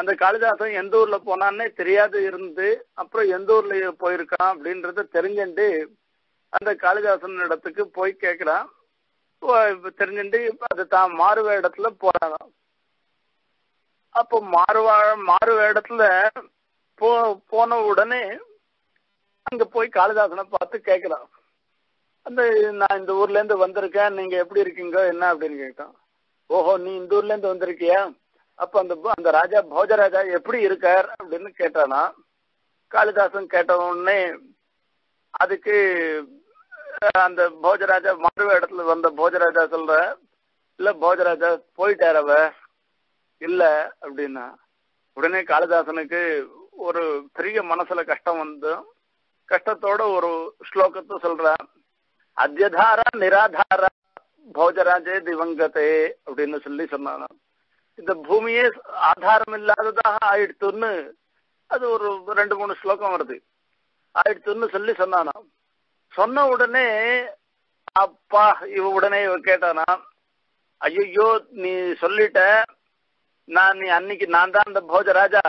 அந்த காளிதாசன் எந்த ஊர்ல போனான்னே தெரியாது இருந்து அப்புறம் எந்த ஊர்ல போயிருக்கான் அப்படின்றத தெரிஞ்சுட்டு அந்த காளிதாசன் இடத்துக்கு போய் கேட்கிறான். தெரிஞ்சுட்டு அது தான் மாறுவ இடத்துல போறாங்க. அப்போ மாறுவா மாறுவ இடத்துல போ போன உடனே அங்க போய் காளிதாசனை பார்த்து கேட்கலாம், அந்த நான் இந்த ஊர்ல இருந்து வந்திருக்கேன், நீங்க எப்படி இருக்கீங்க என்ன அப்படின்னு கேட்கான். ஓஹோ, நீ இந்த ஊர்ல இருந்து வந்திருக்கியா, அப்ப அந்த அந்த ராஜா போஜராஜா எப்படி இருக்கார் அப்படின்னு கேட்டானா. காளிதாசன் கேட்ட உடனே அதுக்கு அந்த போஜராஜா மாறுவ இடத்துல வந்த போஜராஜா சொல்ற, இல்ல போஜராஜா போயிட்டாரவ இல்ல அப்படின்னா. உடனே காளிதாசனுக்கு ஒரு பெரிய மனசுல கஷ்டம் வந்து கஷ்டத்தோட ஒரு ஸ்லோகத்தை சொல்ற, அத்யதாரா நிராதாரா போஜராஜே திவங்கதே அப்படின்னு சொல்லி சொன்னாங்க. இந்த பூமியே ஆதாரம் இல்லாததாக ஆயிடுத்துன்னு அது ஒரு ரெண்டு மூணு ஸ்லோகம் வருது, ஆயிடுத்துன்னு சொல்லி சொன்னானா. சொன்ன உடனே அப்பா இவ உடனே இவ கேட்டானா, ஐயோ நீ சொல்லிட்ட, நான் நீ அன்னைக்கு நான் தான் இந்த போஜராஜா,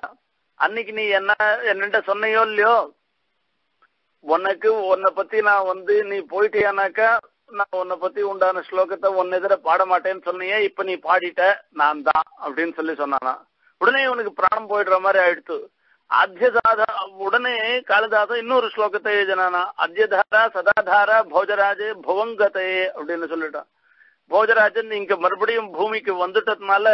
அன்னைக்கு நீ என்ன என்னட்ட சொன்னையோ இல்லையோ, உனக்கு உன்னை பத்தி நான் வந்து நீ போயிட்டியானாக்கா நான் உன்னை பத்தி உண்டான ஸ்லோகத்தை உன் எதிர பாட மாட்டேன்னு சொன்னியே, இப்ப நீ பாடிட்ட நான் தான் அப்படின்னு சொல்லி சொன்னானா. உடனே உனக்கு பிராணம் போயிடுற மாதிரி ஆயிடுத்து. அத்தியதாரா உடனே காளிதாசன் இன்னொரு ஸ்லோகத்தை எழுதினானா, அத்தியதாரா சதாதாரா போஜராஜே புவங்கத்தையே அப்படின்னு சொல்லிட்டான். போஜராஜன் இங்க மறுபடியும் பூமிக்கு வந்துட்டதுனால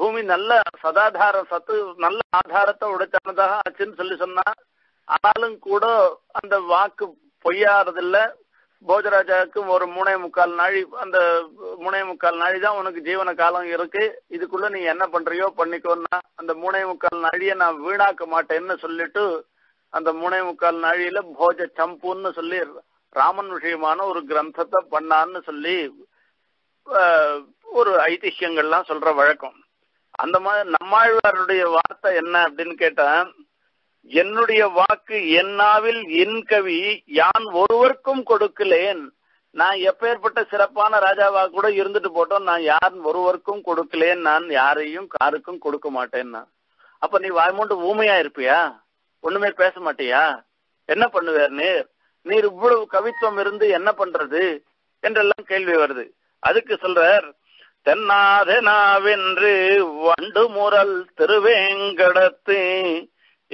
பூமி நல்ல சதாதார சத்து நல்ல ஆதாரத்தை உடைச்சானதாக ஆச்சுன்னு சொல்லி சொன்னா. ஆனாலும் கூட அந்த வாக்கு பொய்யாறதில்ல, போஜராஜாவுக்கு ஒரு மூணே முக்கால் நாழி அந்த மூணே முக்கால் நாழி தான் உனக்கு ஜீவன காலம் இருக்கு, இதுக்குள்ள நீ என்ன பண்றியோ பண்ணிக்கோன்னா அந்த மூணே முக்கால் நாழியை நான் வீணாக்க மாட்டேன்னு சொல்லிட்டு அந்த மூணே முக்கால் நாழியில போஜ சம்புன்னு சொல்லி ராமன் விஷயமான ஒரு கிரந்தத்தை பண்ணான்னு சொல்லி ஒரு ஐதிஹ்யங்கள்லாம் சொல்ற வழக்கம். அந்த மாதிரி நம்மாழ்வாருடைய வார்த்தை என்ன அப்படின்னு கேட்டா, என்னுடைய வாக்கு என்னாவில் என் கவி யான் ஒருவருக்கும் கொடுக்கலேன், நான் எப்பேற்பட்ட சிறப்பான ராஜாவா கூட இருந்துட்டு போட்டோம், நான் யார் ஒருவருக்கும் கொடுக்கலேன், நான் யாரையும் காருக்கும் கொடுக்க மாட்டேன்னா. அப்ப நீ வாய்மூண்டு ஊமையா இருப்பியா, ஒண்ணுமே பேச மாட்டியா, என்ன பண்ணுவேர் நீர், நீர் இவ்வளவு கவித்துவம் இருந்து என்ன பண்றது என்றெல்லாம் கேள்வி வருது. அதுக்கு சொல்றார், தென்னாதெனாவென்று வண்டு முரல் திருவேங்கடத்து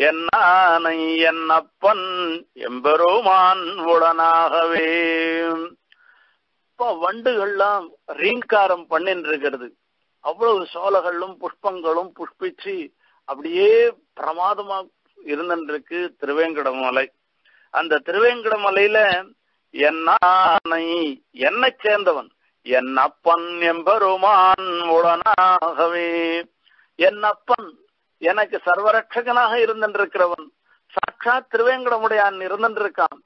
என்னானை என்னப்பன் எம்பெருமான் உடனாகவே. இப்ப வண்டுகள்லாம் ரீங்காரம் பண்ணின்னு இருக்கிறது, அவ்வளவு சோலைகளும் புஷ்பங்களும் புஷ்பிச்சு அப்படியே பிரமாதமா இருந்துருக்கு திருவேங்கட மலை. அந்த திருவேங்கட மலையில என்னானை என்னை சேர்ந்தவன் என் அப்பன் எம்பெருமான் உடனாகவே, என் அப்பன் எனக்கு சர்வரட்சகனாக இருந்திருக்கிறவன் சாட்சாத் திருவேங்கடமுடையான் இருந்திருக்கான்,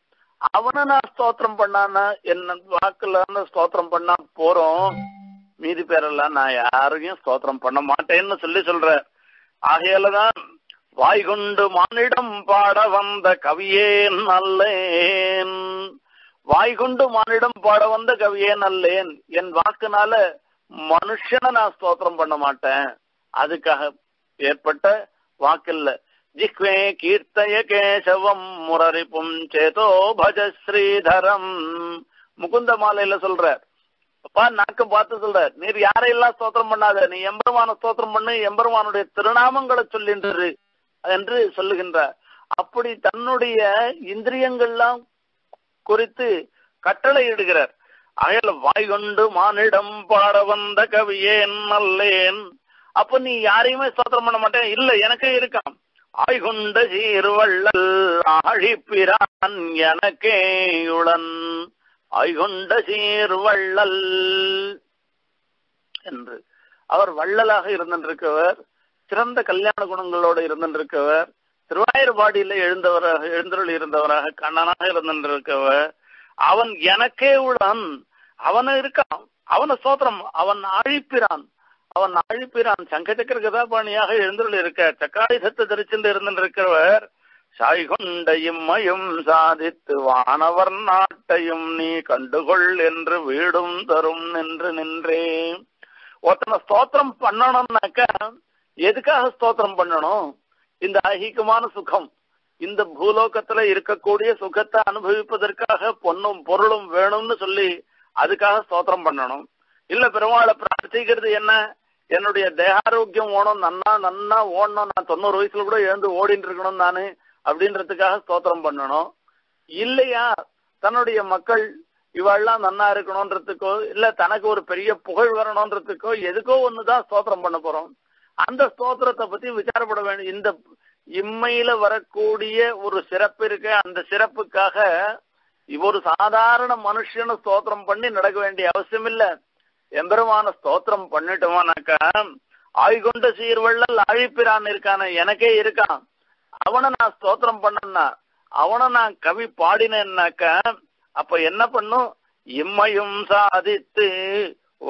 அவனை நான் ஸ்தோத்திரம் பண்ணான என்ன வாக்குல ஸ்தோத்திரம் பண்ணா போறோம், மீதி பேரெல்லாம் நான் யாரையும் ஸ்தோத்திரம் பண்ண மாட்டேன்னு சொல்லி சொல்ற. ஆகையாலதான் வாய்கொண்டு மானிடம் பாட வந்த கவியே நல்லேன், வாய்கொண்டு மானிடம் பாட வந்த கவியே நல்லேன், என் வாக்குனால மனுஷனை நான் ஸ்தோத்திரம் பண்ண மாட்டேன், அதுக்காக ஏற்பட்ட வாக்கில்ல. ஜிஹ்வே கீர்த்தய கேசவம் முரரிப்பும் சேதோ பஜ ஸ்ரீதரம் முகுந்த மாலையில சொல்றார். அப்பா நாக்கு பார்த்து சொல்றார், நீர் யாரையெல்லாம் ஸ்தோத்திரம் பண்ணாத, நீ எம்பெருமான ஸ்தோத்திரம் பண்ணு, எம்பெருமானுடைய திருநாமங்களை சொல்லின்றது என்று சொல்லுகின்றார். அப்படி தன்னுடைய இந்திரியங்கள்லாம் குறித்து கட்டளை இடுகிறார். அயல் வாய்கொண்டு மானிடம் பாட வந்த கவியே நல்லேன், அப்ப நீ யாரையுமே ஸ்தோத்திரம் பண்ண மாட்டேன், இல்ல எனக்கே இருக்கான். ஆய்கொண்ட சீர்வள்ளல் ஆழிப்பிரான் எனக்கே உளன், ஆய்கொண்ட சீர்வள்ளல் என்று அவர் வள்ளலாக இருந்திருக்கவர், சிறந்த கல்யாண குணங்களோடு இருந்திருக்கவர், திருவாயிரபாடியில எழுந்தவராக எழுந்தருள் இருந்தவராக கண்ணனாக இருந்திருக்கவர், அவன் எனக்கே உளன், அவன் இருக்கான், அவன ஸ்தோத்திரம், அவன் ஆழிப்பிரான், அவன் ஆழிப்பிரான் சங்கச்சக்கர கதாபாணியாக எழுந்துள்ள இருக்க சக்காயுதத்தை தரிச்சுண்டு இருந்திருக்கிறவர். சாய்கொண்டையும் சாதித்து வானவர் நாட்டையும் நீ கண்டுகொள் என்று வீடும் தரும் நின்று நின்றே. ஒருத்தனை ஸ்தோத்திரம் பண்ணணும்னாக்க எதுக்காக ஸ்தோத்திரம் பண்ணணும்? இந்த ஐஹிகமான சுகம், இந்த பூலோகத்துல இருக்கக்கூடிய சுகத்தை அனுபவிப்பதற்காக பொண்ணும் பொருளும் வேணும்னு சொல்லி அதுக்காக ஸ்தோத்திரம் பண்ணணும். இல்ல பெருமாளை பிரார்த்திக்கிறது என்ன, என்னுடைய தேகாரோக்கியம் ஓணும், நன்னா நன்னா ஓடணும், நான் தொண்ணூறு வயசுல கூட எழுந்து ஓடிட்டு இருக்கணும் நானு அப்படின்றதுக்காக ஸ்தோத்திரம் பண்ணணும். இல்லையா தன்னுடைய மக்கள் இவெல்லாம் நன்னா இருக்கணும்ன்றதுக்கோ இல்ல தனக்கு ஒரு பெரிய புகழ் வரணும்ன்றதுக்கோ எதுக்கோ ஒண்ணுதான் ஸ்தோத்திரம் பண்ண போறோம். அந்த ஸ்தோத்திரத்தை பத்தி விசாரப்பட வேண்டும். இந்த இம்மையில வரக்கூடிய ஒரு சிறப்பு இருக்கு, அந்த சிறப்புக்காக ஒரு சாதாரண மனுஷனு ஸ்தோத்திரம் பண்ணி நடக்க வேண்டிய அவசியம் இல்ல. எம்பெருமான ஸ்தோத்திரம் பண்ணிட்டோமானாக்கா ஆய்கொண்ட சீர்வள்ளல் ஆழிப்பிரான் இருக்கான எனக்கே இருக்கான், அவனை நான் ஸ்தோத்திரம் பண்ணனா, அவனை நான் கவி பாடினேன்னாக்கா அப்ப என்ன பண்ணும், இம்மையும் சாதித்து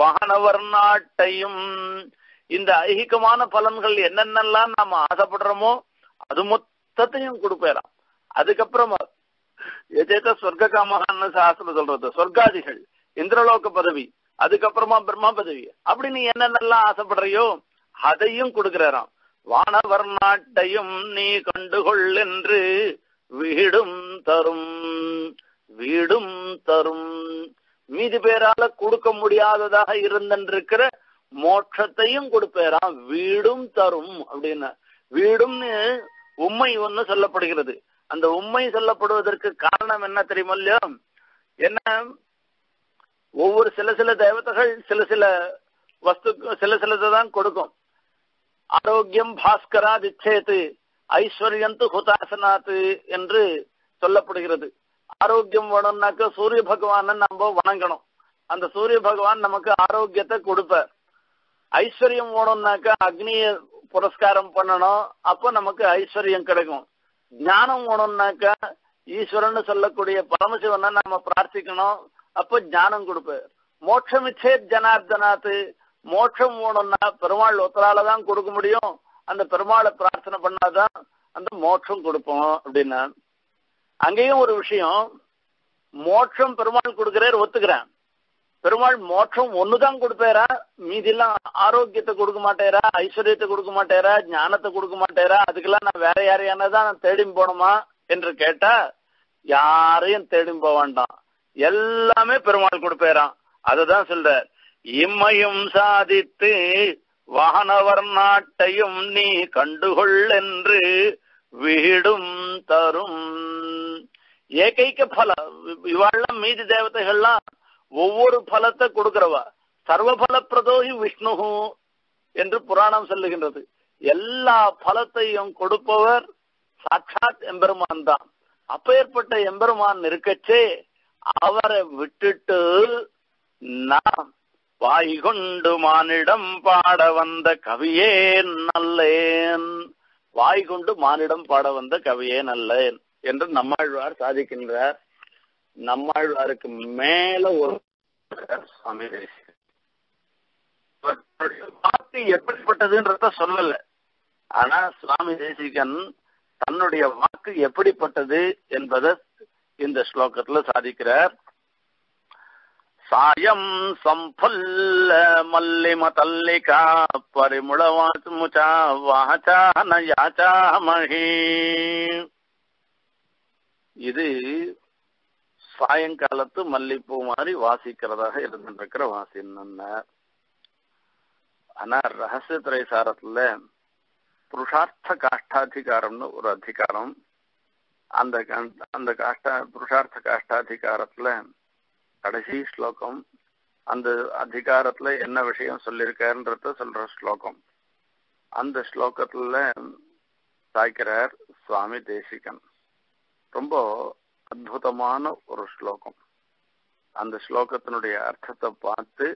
வானவர் நாட்டையும் இந்த ஐஹிகமான பலன்கள் என்னென்னலாம் நாம ஆசைப்படுறோமோ அது மொத்தத்தையும் கொடுப்பேறான். அதுக்கப்புறமா எதேத சொர்க்க காமகான்னு சாஸ்திரம் சொல்றது, சொர்க்காதிகள், இந்திரலோக பதவி, அதுக்கப்புறமா பிரம்மா பதவி, அப்படி நீ என்னென்னலாம் ஆசைப்படுறியோ அதையும் கொடுக்கிறாராம். வானவர் நாட்டையும் நீ கண்டுகொள் என்று வீடும் தரும், வீடும் தரும், மீதி பேரால கொடுக்க முடியாததாக இருந்திருக்கிற மோட்சத்தையும் கொடுப்பேராம், வீடும் தரும் அப்படின்னு. வீடும்னு உண்மை ஒண்ணு சொல்லப்படுகிறது. அந்த உண்மை சொல்லப்படுவதற்கு காரணம் என்ன தெரியுமா இல்லையா? என்ன, ஒவ்வொரு சில சில தேவதைகள் சில சில வஸ்து சில சிலத்தை தான் கொடுக்கும். ஆரோக்கியம் பாஸ்கரா திச்சேத்து ஐஸ்வர்யம் து ஹுதாசனாத்து என்று சொல்லப்படுகிறது. ஆரோக்கியம் வேணும்னாக்க சூரிய பகவான நம்ம வணங்கணும், அந்த சூரிய பகவான் நமக்கு ஆரோக்கியத்தை கொடுப்பார். ஐஸ்வர்யம் வேணும்னாக்க அக்னிய புரஸ்காரம் பண்ணணும், அப்ப நமக்கு ஐஸ்வர்யம் கிடைக்கும். ஞானம் வேணும்னாக்க ஈஸ்வரன்னு சொல்லக்கூடிய பரமசிவனை நாம பிரார்த்திக்கணும், அப்ப ஞானம் கொடுப்பார். மோட்சமிச்சே ஜனார்தனாத்து, மோட்சம் வேணும்னா பெருமாள் ஒத்தராலதான் கொடுக்க முடியும், அந்த பெருமாளை பிரார்த்தனை பண்ணாதான் அந்த மோட்சம் கொடுப்போம் அப்படின்னா. அங்கேயும் ஒரு விஷயம், மோட்சம் பெருமாள் கொடுக்கிறார் ஒத்துக்கிறேன், பெருமாள் மோட்சம் ஒண்ணுதான் கொடுப்பேரா, மீதிலாம் ஆரோக்கியத்தை கொடுக்க மாட்டேரா, ஐஸ்வர்யத்தை கொடுக்க மாட்டேரா, ஞானத்தை கொடுக்க மாட்டேரா, அதுக்கெல்லாம் நான் வேற யாரையானதான் நான் தேடி போகணுமா என்று கேட்டா யாரையும் தேடி போக வேண்டாம், எல்லாமே பெருமாள் கொடுப்பேரான். அதுதான் சொல்ற, இம்மையும் சாதித்து வானவர் நாட்டையும் நீ கண்டுகொள் என்று வீடும் தரும். ஏகைக்க பலம், இவாழ்லாம் மீதி தேவதைகள்லாம் ஒவ்வொரு பலத்தை கொடுக்கிறவா. சர்வபல பிரதோகி விஷ்ணு என்று புராணம் சொல்லுகின்றது. எல்லா பலத்தையும் கொடுப்பவர் சாட்சாத் எம்பெருமான் தான். அப்பேற்பட்ட எம்பெருமான் இருக்கச்சே அவரை விட்டுட்டு நாம் வாய்கொண்டு மானிடம் பாட வந்த கவியே நல்லேன், வாய்கொண்டு மானிடம் பாட வந்த கவியே நல்லேன் என்று நம்மாழ்வார் சாதிக்கின்றார். நம்மாழ்வாருக்கு மேல ஒரு சுவாமி வார்த்தை எப்படிப்பட்டதுன்றத சொல்லல, ஆனா சுவாமி தேசிகன் தன்னுடைய வாக்கு எப்படிப்பட்டது என்பதை இந்த ஸ்லோகத்துல சாதிக்கிறார். சாயம் சம்பல்ல மல்லிம தல்லிகா பரிமுளவாச்முசா வாசான யாசாமஹி. இது சாயங்காலத்து மல்லிப்பூ மாதிரி வாசிக்கிறதாக இருந்திருக்கிற வாசி என்ன. ஆனா ரகசிய திரைசாரத்துல புருஷார்த்த காஷ்டாதிகாரம்னு ஒரு அதிகாரம், அந்த அந்த காஷ்டா புருஷார்த்த காஷ்டாதிகாரத்துல கடைசி ஸ்லோகம், அந்த அதிகாரத்துல என்ன விஷயம் சொல்லியிருக்காருன்றத சொல்ற ஸ்லோகம். அந்த ஸ்லோகத்துல சாய்க்கிறார் சுவாமி தேசிகன். ரொம்ப அற்புதமான ஒரு ஸ்லோகம். அந்த ஸ்லோகத்தினுடைய அர்த்தத்தை பார்த்து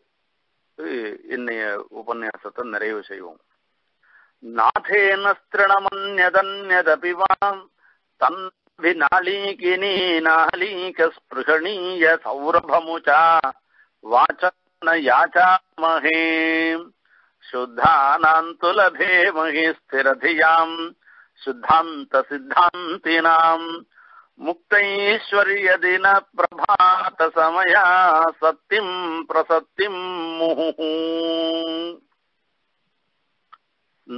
இன்னைய உபன்யாசத்தை நிறைவு செய்வோம். நாதேன ஸ்திரணமன்யதன்யதபிவாம் தன் விநாளீகினி நாளீக ஸ்பிருகணீய சௌரபமுசா வாசன யாசாமஹே சுத்தானாந்து லபேமஹி ஸ்திரதியாம் சுத்தாந்த சித்தாந்தினாம் முக்தைஸ்வரிய தின பிரபாத சமயா சத்திம் பிரசத்திம் முஹு.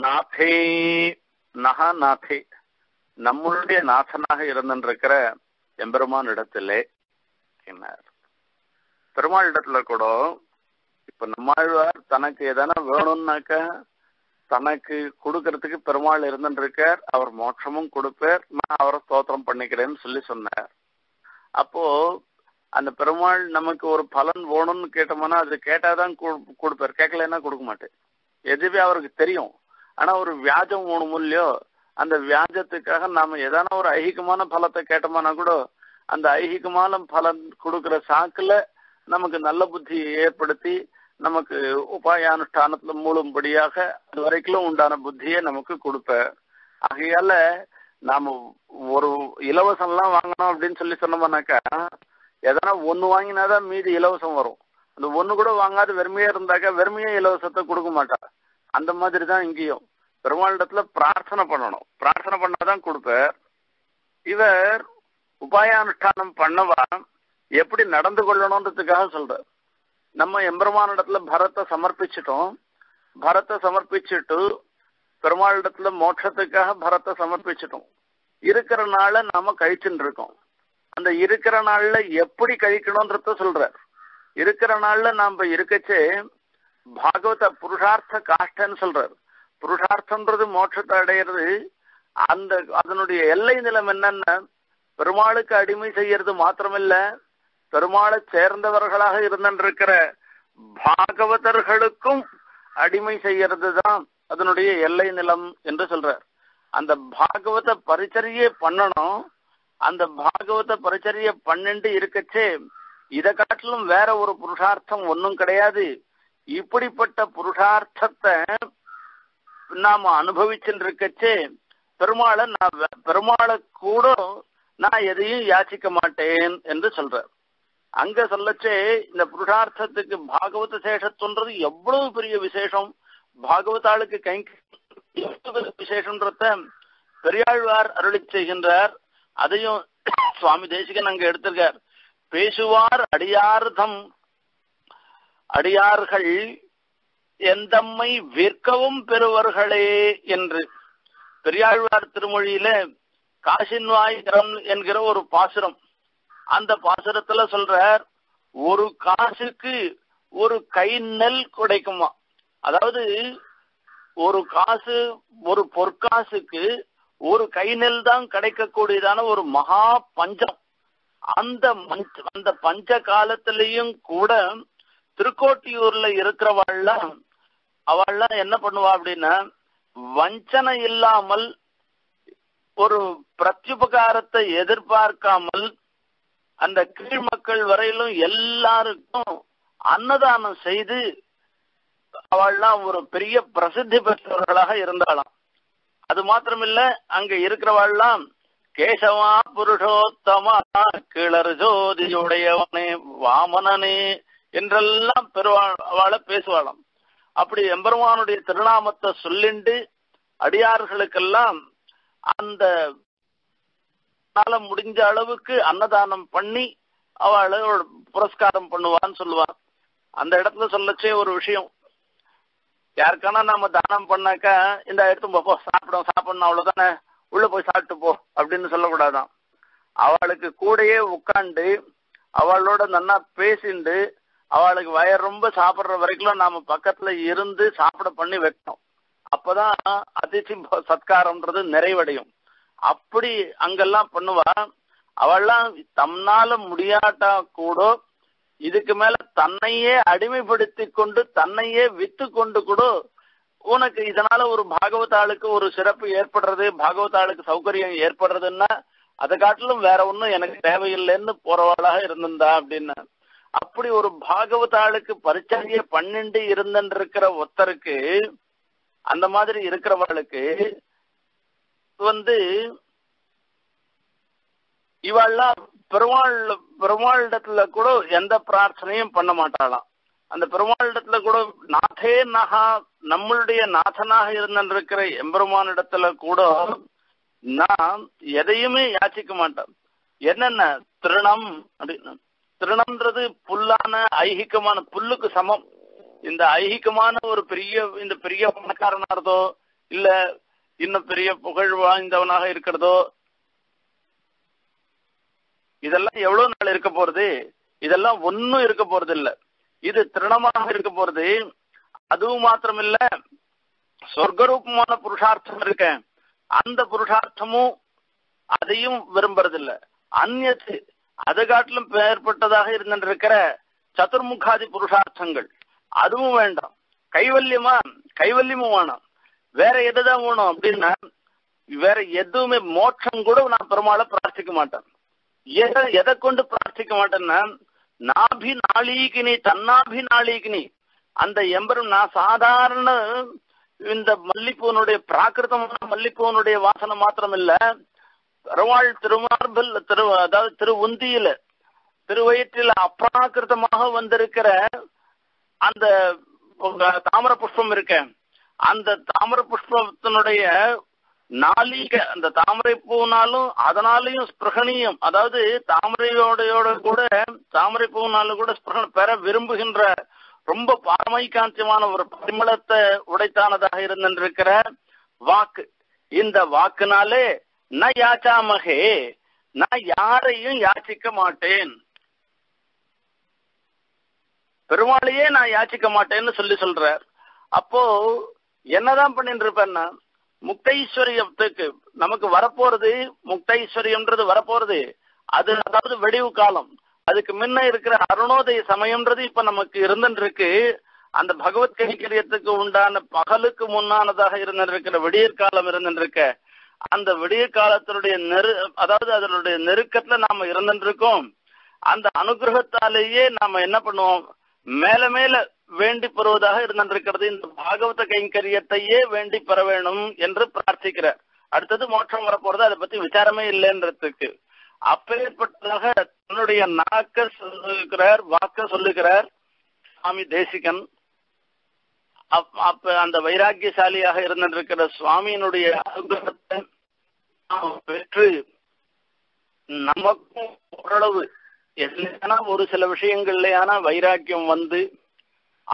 நாதே நகா நாதே நம்முடைய நாதனாக இருந்திருக்கிற எம்பெருமான் இடத்திலே என்னார். பெருமாள் இடத்துல கூட இப்ப நம்மாழ்வார் தனக்கு எதனா வேணும்னாக்க தனக்கு கொடுக்கறதுக்கு பெருமாள் இருந்திருக்கார். அவர் மோட்சமும் கொடுப்பார், நான் அவரை ஸ்தோத்திரம் பண்ணிக்கிறேன்னு சொல்லி சொன்னார். அப்போ அந்த பெருமாள் நமக்கு ஒரு பலன் வேணும்னு கேட்டோம்னா அது கேட்டாதான் கொடுப்பார், கேட்கலன்னா கொடுக்க மாட்டேன். எதுவே அவருக்கு தெரியும். ஆனா ஒரு வியாஜம் வேணும் இல்லையோ, அந்த வியாஜத்துக்காக நாம ஏதான ஒரு ஐகிகமான பலத்தை கேட்டோம்னா கூட அந்த ஐகிகமான பலன் கொடுக்குற சாக்குல நமக்கு நல்ல புத்தியை ஏற்படுத்தி நமக்கு உபாயானுஷ்டானத்துல மூலும்படியாக அது வரைக்கும் உண்டான புத்தியை நமக்கு கொடுப்பார். ஆகையால நாம ஒரு இலவசம் எல்லாம் வாங்கணும் அப்படின்னு சொல்லி சொன்னோம்னாக்கா எதனா ஒண்ணு வாங்கினாதான் மீதி இலவசம் வரும். அந்த ஒண்ணு கூட வாங்காத வெறுமையா இருந்தாக்கா வெறுமையா இலவசத்தை கொடுக்க மாட்டா. அந்த மாதிரிதான் இங்கேயும் பெருமாளிடத்துல பிரார்த்தனை பண்ணணும், பிரார்த்தனை பண்ணாதான் கொடுப்பார். இவர் உபாயானுஷ்டானம் பண்ணவா எப்படி நடந்து கொள்ளணும்ன்றதுக்காக சொல்றார். நம்ம எம்பெருமானிடத்துல பரத்தை சமர்ப்பிச்சிட்டோம், பரத்தை சமர்ப்பிச்சுட்டு பெருமாளிடத்துல மோட்சத்துக்காக பரத்தை சமர்ப்பிச்சிட்டோம். இருக்கிற நாள நாம கழிச்சுட்டு இருக்கோம். அந்த இருக்கிற நாள்ல எப்படி கழிக்கணும்ன்றத சொல்றார். இருக்கிற நாள்ல நாம இருக்கச்சே பாகவத புருஷார்த்த காஷ்டன்னு சொல்றார். புருஷார்த்தம்ன்றது மோட்சத்தை அடையிறது. அந்த அதனுடைய எல்லை நிலம் என்னன்னா பெருமாளுக்கு அடிமை செய்யறது மாத்திரமில்ல, பெருமாளை சேர்ந்தவர்களாக இருந்திருக்கிற பாகவதர்களுக்கும் அடிமை செய்யறது தான் அதனுடைய எல்லை நிலம் என்று சொல்றார். அந்த பாகவத பரிச்சரியை பண்ணணும். அந்த பாகவத பரிச்சரிய பன்னெண்டு இருக்கச்சே இதை காட்டிலும் வேற ஒரு புருஷார்த்தம் ஒன்னும் கிடையாது. இப்படிப்பட்ட புருஷார்த்தத்தை நாம அனுபவிச்சுட்டு இருக்கச்சே பெருமாளை நான் பெருமாளை கூட நான் எதையும் யாசிக்க மாட்டேன் என்று சொல்றேன். அங்க சொல்லச்சே இந்த புருஷார்த்தத்துக்கு பாகவத சேஷத்துன்றது எவ்வளவு பெரிய விசேஷம். பாகவதாளுக்கு கைங்க விசேஷன்றத பெரியாழ்வார் அருளி செய்கின்றார். அதையும் சுவாமி தேசிகன் அங்க எடுத்திருக்கார். பேசுவார் அடியார்தம் அடியார்கள் எந்தம்மை விற்கவும் பெறுவர்களே என்று பெரியாழ்வார் திருமொழியில காசின்வாயிரம் என்கிற ஒரு பாசுரம். அந்த பாசுரத்துல சொல்றார் ஒரு காசுக்கு ஒரு கை நெல் கிடைக்குமா. அதாவது ஒரு காசு ஒரு பொற்காசுக்கு ஒரு கை நெல் தான் கிடைக்கக்கூடியதான ஒரு மகா பஞ்சம். அந்த அந்த பஞ்ச காலத்திலையும் கூட திருக்கோட்டியூர்ல இருக்கிறவாள்லாம் அவள்லாம் என்ன பண்ணுவா அப்படின்னா வஞ்சனை இல்லாமல் ஒரு பிரத்யுபகாரத்தை எதிர்பார்க்காமல் அந்த கீழ் மக்கள் வரையிலும் எல்லாருக்கும் அன்னதானம் செய்து அவள்லாம் ஒரு பெரிய பிரசித்தி பெற்றவர்களாக இருந்தாளாம். அது மாத்திரமில்ல அங்க இருக்கிறவாள்லாம் கேசவா புருஷோத்தமா கிளர் ஜோதியுடையவனே வாமனனே என்றெல்லாம் பெருவாள பேசுவாளாம். அப்படி எம்பெருமானுடைய திருநாமத்தை சொல்லிண்டு அடியார்களுக்கெல்லாம் அந்த முடிஞ்ச அளவுக்கு அன்னதானம் பண்ணி அவளோட புரஸ்காரம் பண்ணுவான்னு சொல்லுவான். அந்த இடத்துல சொல்லச்சே ஒரு விஷயம், யாருக்கானா நம்ம தானம் பண்ணாக்கா இந்த எடுத்து போப்போ சாப்பிடும் சாப்பிடணும் அவ்வளவுதானே உள்ள போய் சாப்பிட்டு போ அப்படின்னு சொல்லக்கூடாதான். அவளுக்கு கூடையே உட்காண்டு அவளோட நல்லா பேசிண்டு அவளுக்கு வயர் ரொம்ப சாப்பிட்ற வரைக்கும் நாம பக்கத்துல இருந்து சாப்பிட பண்ணி வைக்கணும். அப்பதான் அதிர்ச்சி சத்காரம்ன்றது நிறைவடையும். அப்படி அங்கெல்லாம் பண்ணுவா. அவெல்லாம் தன்னால முடியாட்டா கூட இதுக்கு மேல தன்னையே அடிமைப்படுத்தி கொண்டு தன்னையே வித்து கொண்டு கூட உனக்கு இதனால ஒரு பாகவதாளுக்கு ஒரு சிறப்பு ஏற்படுறது, பாகவதாளுக்கு சௌகரியம் ஏற்படுறதுன்னா அதை காட்டிலும் வேற ஒன்றும் எனக்கு தேவையில்லைன்னு போறவாளாக இருந்திருந்தா அப்படின்னா. அப்படி ஒரு பாகவதாளுக்கு பரிச்சரிய பன்னெண்டு இருந்துன்னு இருக்கிற ஒருத்தருக்கு அந்த மாதிரி இருக்கிறவளுக்கு வந்து இவெல்லாம் பெருமாள் பெருமாள் இடத்துல கூட எந்த பிரார்த்தனையும் பண்ண மாட்டாளாம். அந்த பெருமாள் இடத்துல கூட நாதே நகா நம்மளுடைய நாதனாக இருந்திருக்கிற எம்பெருமான் இடத்துல கூட நாம் எதையுமே யாச்சிக்க மாட்டோம். என்னென்ன திருணம் அப்படின்னு, திருணம்ன்றது புல்லான ஐகிகமான புல்லுக்கு சமம். இந்த ஐகிகமான ஒரு பெரிய இந்த பெரிய பணக்காரனா இருந்தோ இல்ல இன்னும் பெரிய புகழ் வாழ்ந்தவனாக இருக்கிறதோ? இதெல்லாம் எவ்வளவு நாள் இருக்க போறது? இதெல்லாம் ஒன்னும் இருக்க போறது இல்ல. இது திருணமாக இருக்க போறது. அதுவும் மாத்திரமில்ல, சொர்க்கரூபமான புருஷார்த்தம் இருக்க, அந்த புருஷார்த்தமும் அதையும் விரும்புறதில்லை. அந்நியத்து அதை காட்டிலும் ஏற்பட்டதாக இருந்திருக்கிற சதுர்முகாதி புருஷார்த்தங்கள் அதுவும் வேண்டாம். கைவல்யமா கைவல்யமும் வேணாம். வேற எதுதான் வேணும் அப்படின்னா, வேற எதுவுமே மோட்சம் கூட நான் பெருமாளை பிரார்த்திக்க மாட்டேன். எதை எதை கொண்டு பிரார்த்திக்க மாட்டேன்னா, நாபி நாளீகினி தன்னாபி நாளீகினி, அந்த எம்பரும் நான் சாதாரண இந்த மல்லிப்பூனுடைய பிராகிருதமான மல்லிப்பூனுடைய வாசனை மாத்திரம் இல்ல, பெருவாள் திருமார்பில் திரு அதாவது திரு உந்தியில திருவயிற்றில அப்ராகிருதமாக வந்திருக்கிற அந்த தாமர புஷ்பம் இருக்க, அந்த தாமர புஷ்பத்தினுடைய நாளிக, அந்த தாமரை பூனாலும் அதனாலையும் ஸ்பிருகணியம், அதாவது தாமரையோடையோட கூட தாமரை பூனாலும் கூட ஸ்பிருகணம் பெற விரும்புகின்ற ரொம்ப பாரமைகாந்தியமான ஒரு பரிமளத்தை உடைத்தானதாக இருந்திருக்கிற வாக்கு. இந்த வாக்குனாலே ந யாச்சாமகே, நான் யாரையும் யாச்சிக்க மாட்டேன், பெருமாளையே நான் யாச்சிக்க மாட்டேன்னு சொல்லி சொல்ற. அப்போ என்னதான் பண்ணிட்டு இருப்பேன்னா, முக்தைஸ்வரியத்துக்கு நமக்கு வரப்போறது, முக்தைஸ்வரியம்ன்றது வரப்போறது, அது அதாவது வெடிவு காலம். அதுக்கு முன்ன இருக்கிற அருணோதய சமயம்ன்றது இப்ப நமக்கு இருந்துருக்கு. அந்த பகவத் கைங்கரியத்துக்கு உண்டான பகலுக்கு முன்னானதாக இருந்திருக்கிற விடியற் காலம் இருந்திருக்க, அந்த விடியற் காலத்தினுடைய நெரு அதாவது அதனுடைய நெருக்கத்துல நாம இருந்துருக்கோம். அந்த அனுகிரகத்தாலேயே நாம என்ன பண்ணுவோம், மேல மேல வேண்டி பெறுவதாக இருந்திருக்கிறது. இந்த பாகவத கைங்கரியத்தையே வேண்டி பெற வேணும் என்று பிரார்த்திக்கிறார். அடுத்தது மோட்சம் வரப்போறது, அதை பத்தி விசாரமே இல்லைன்றதுக்கு அப்பேற்பட்டதாக தன்னுடைய நாக்க சொல்லுகிறார், வாக்க சொல்லுகிறார் சுவாமி தேசிகன். அப்ப அந்த வைராக்கியசாலியாக இருந்திருக்கிற சுவாமியினுடைய அனுகிரகத்தை பெற்று நமக்கும் ஓரளவு எதுலையானா ஒரு சில விஷயங்கள்லையான வைராக்கியம் வந்து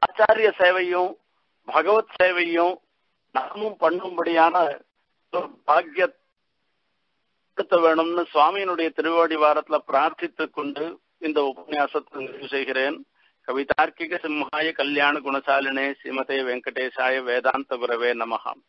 ஆச்சாரிய சேவையும் பகவத் சேவையும் நாமும் பண்ணும்படியான பாக்கியத்த வேணும்னு சுவாமியினுடைய திருவாடி வாரத்துல பிரார்த்தித்து கொண்டு இந்த உபன்யாசத்தை நிறைவு செய்கிறேன். கவிதார்க்கிக சிம்ஹாய கல்யாண குணசாலினே ஸ்ரீமதே வெங்கடேசாய வேதாந்த குரவே நமஹாம்.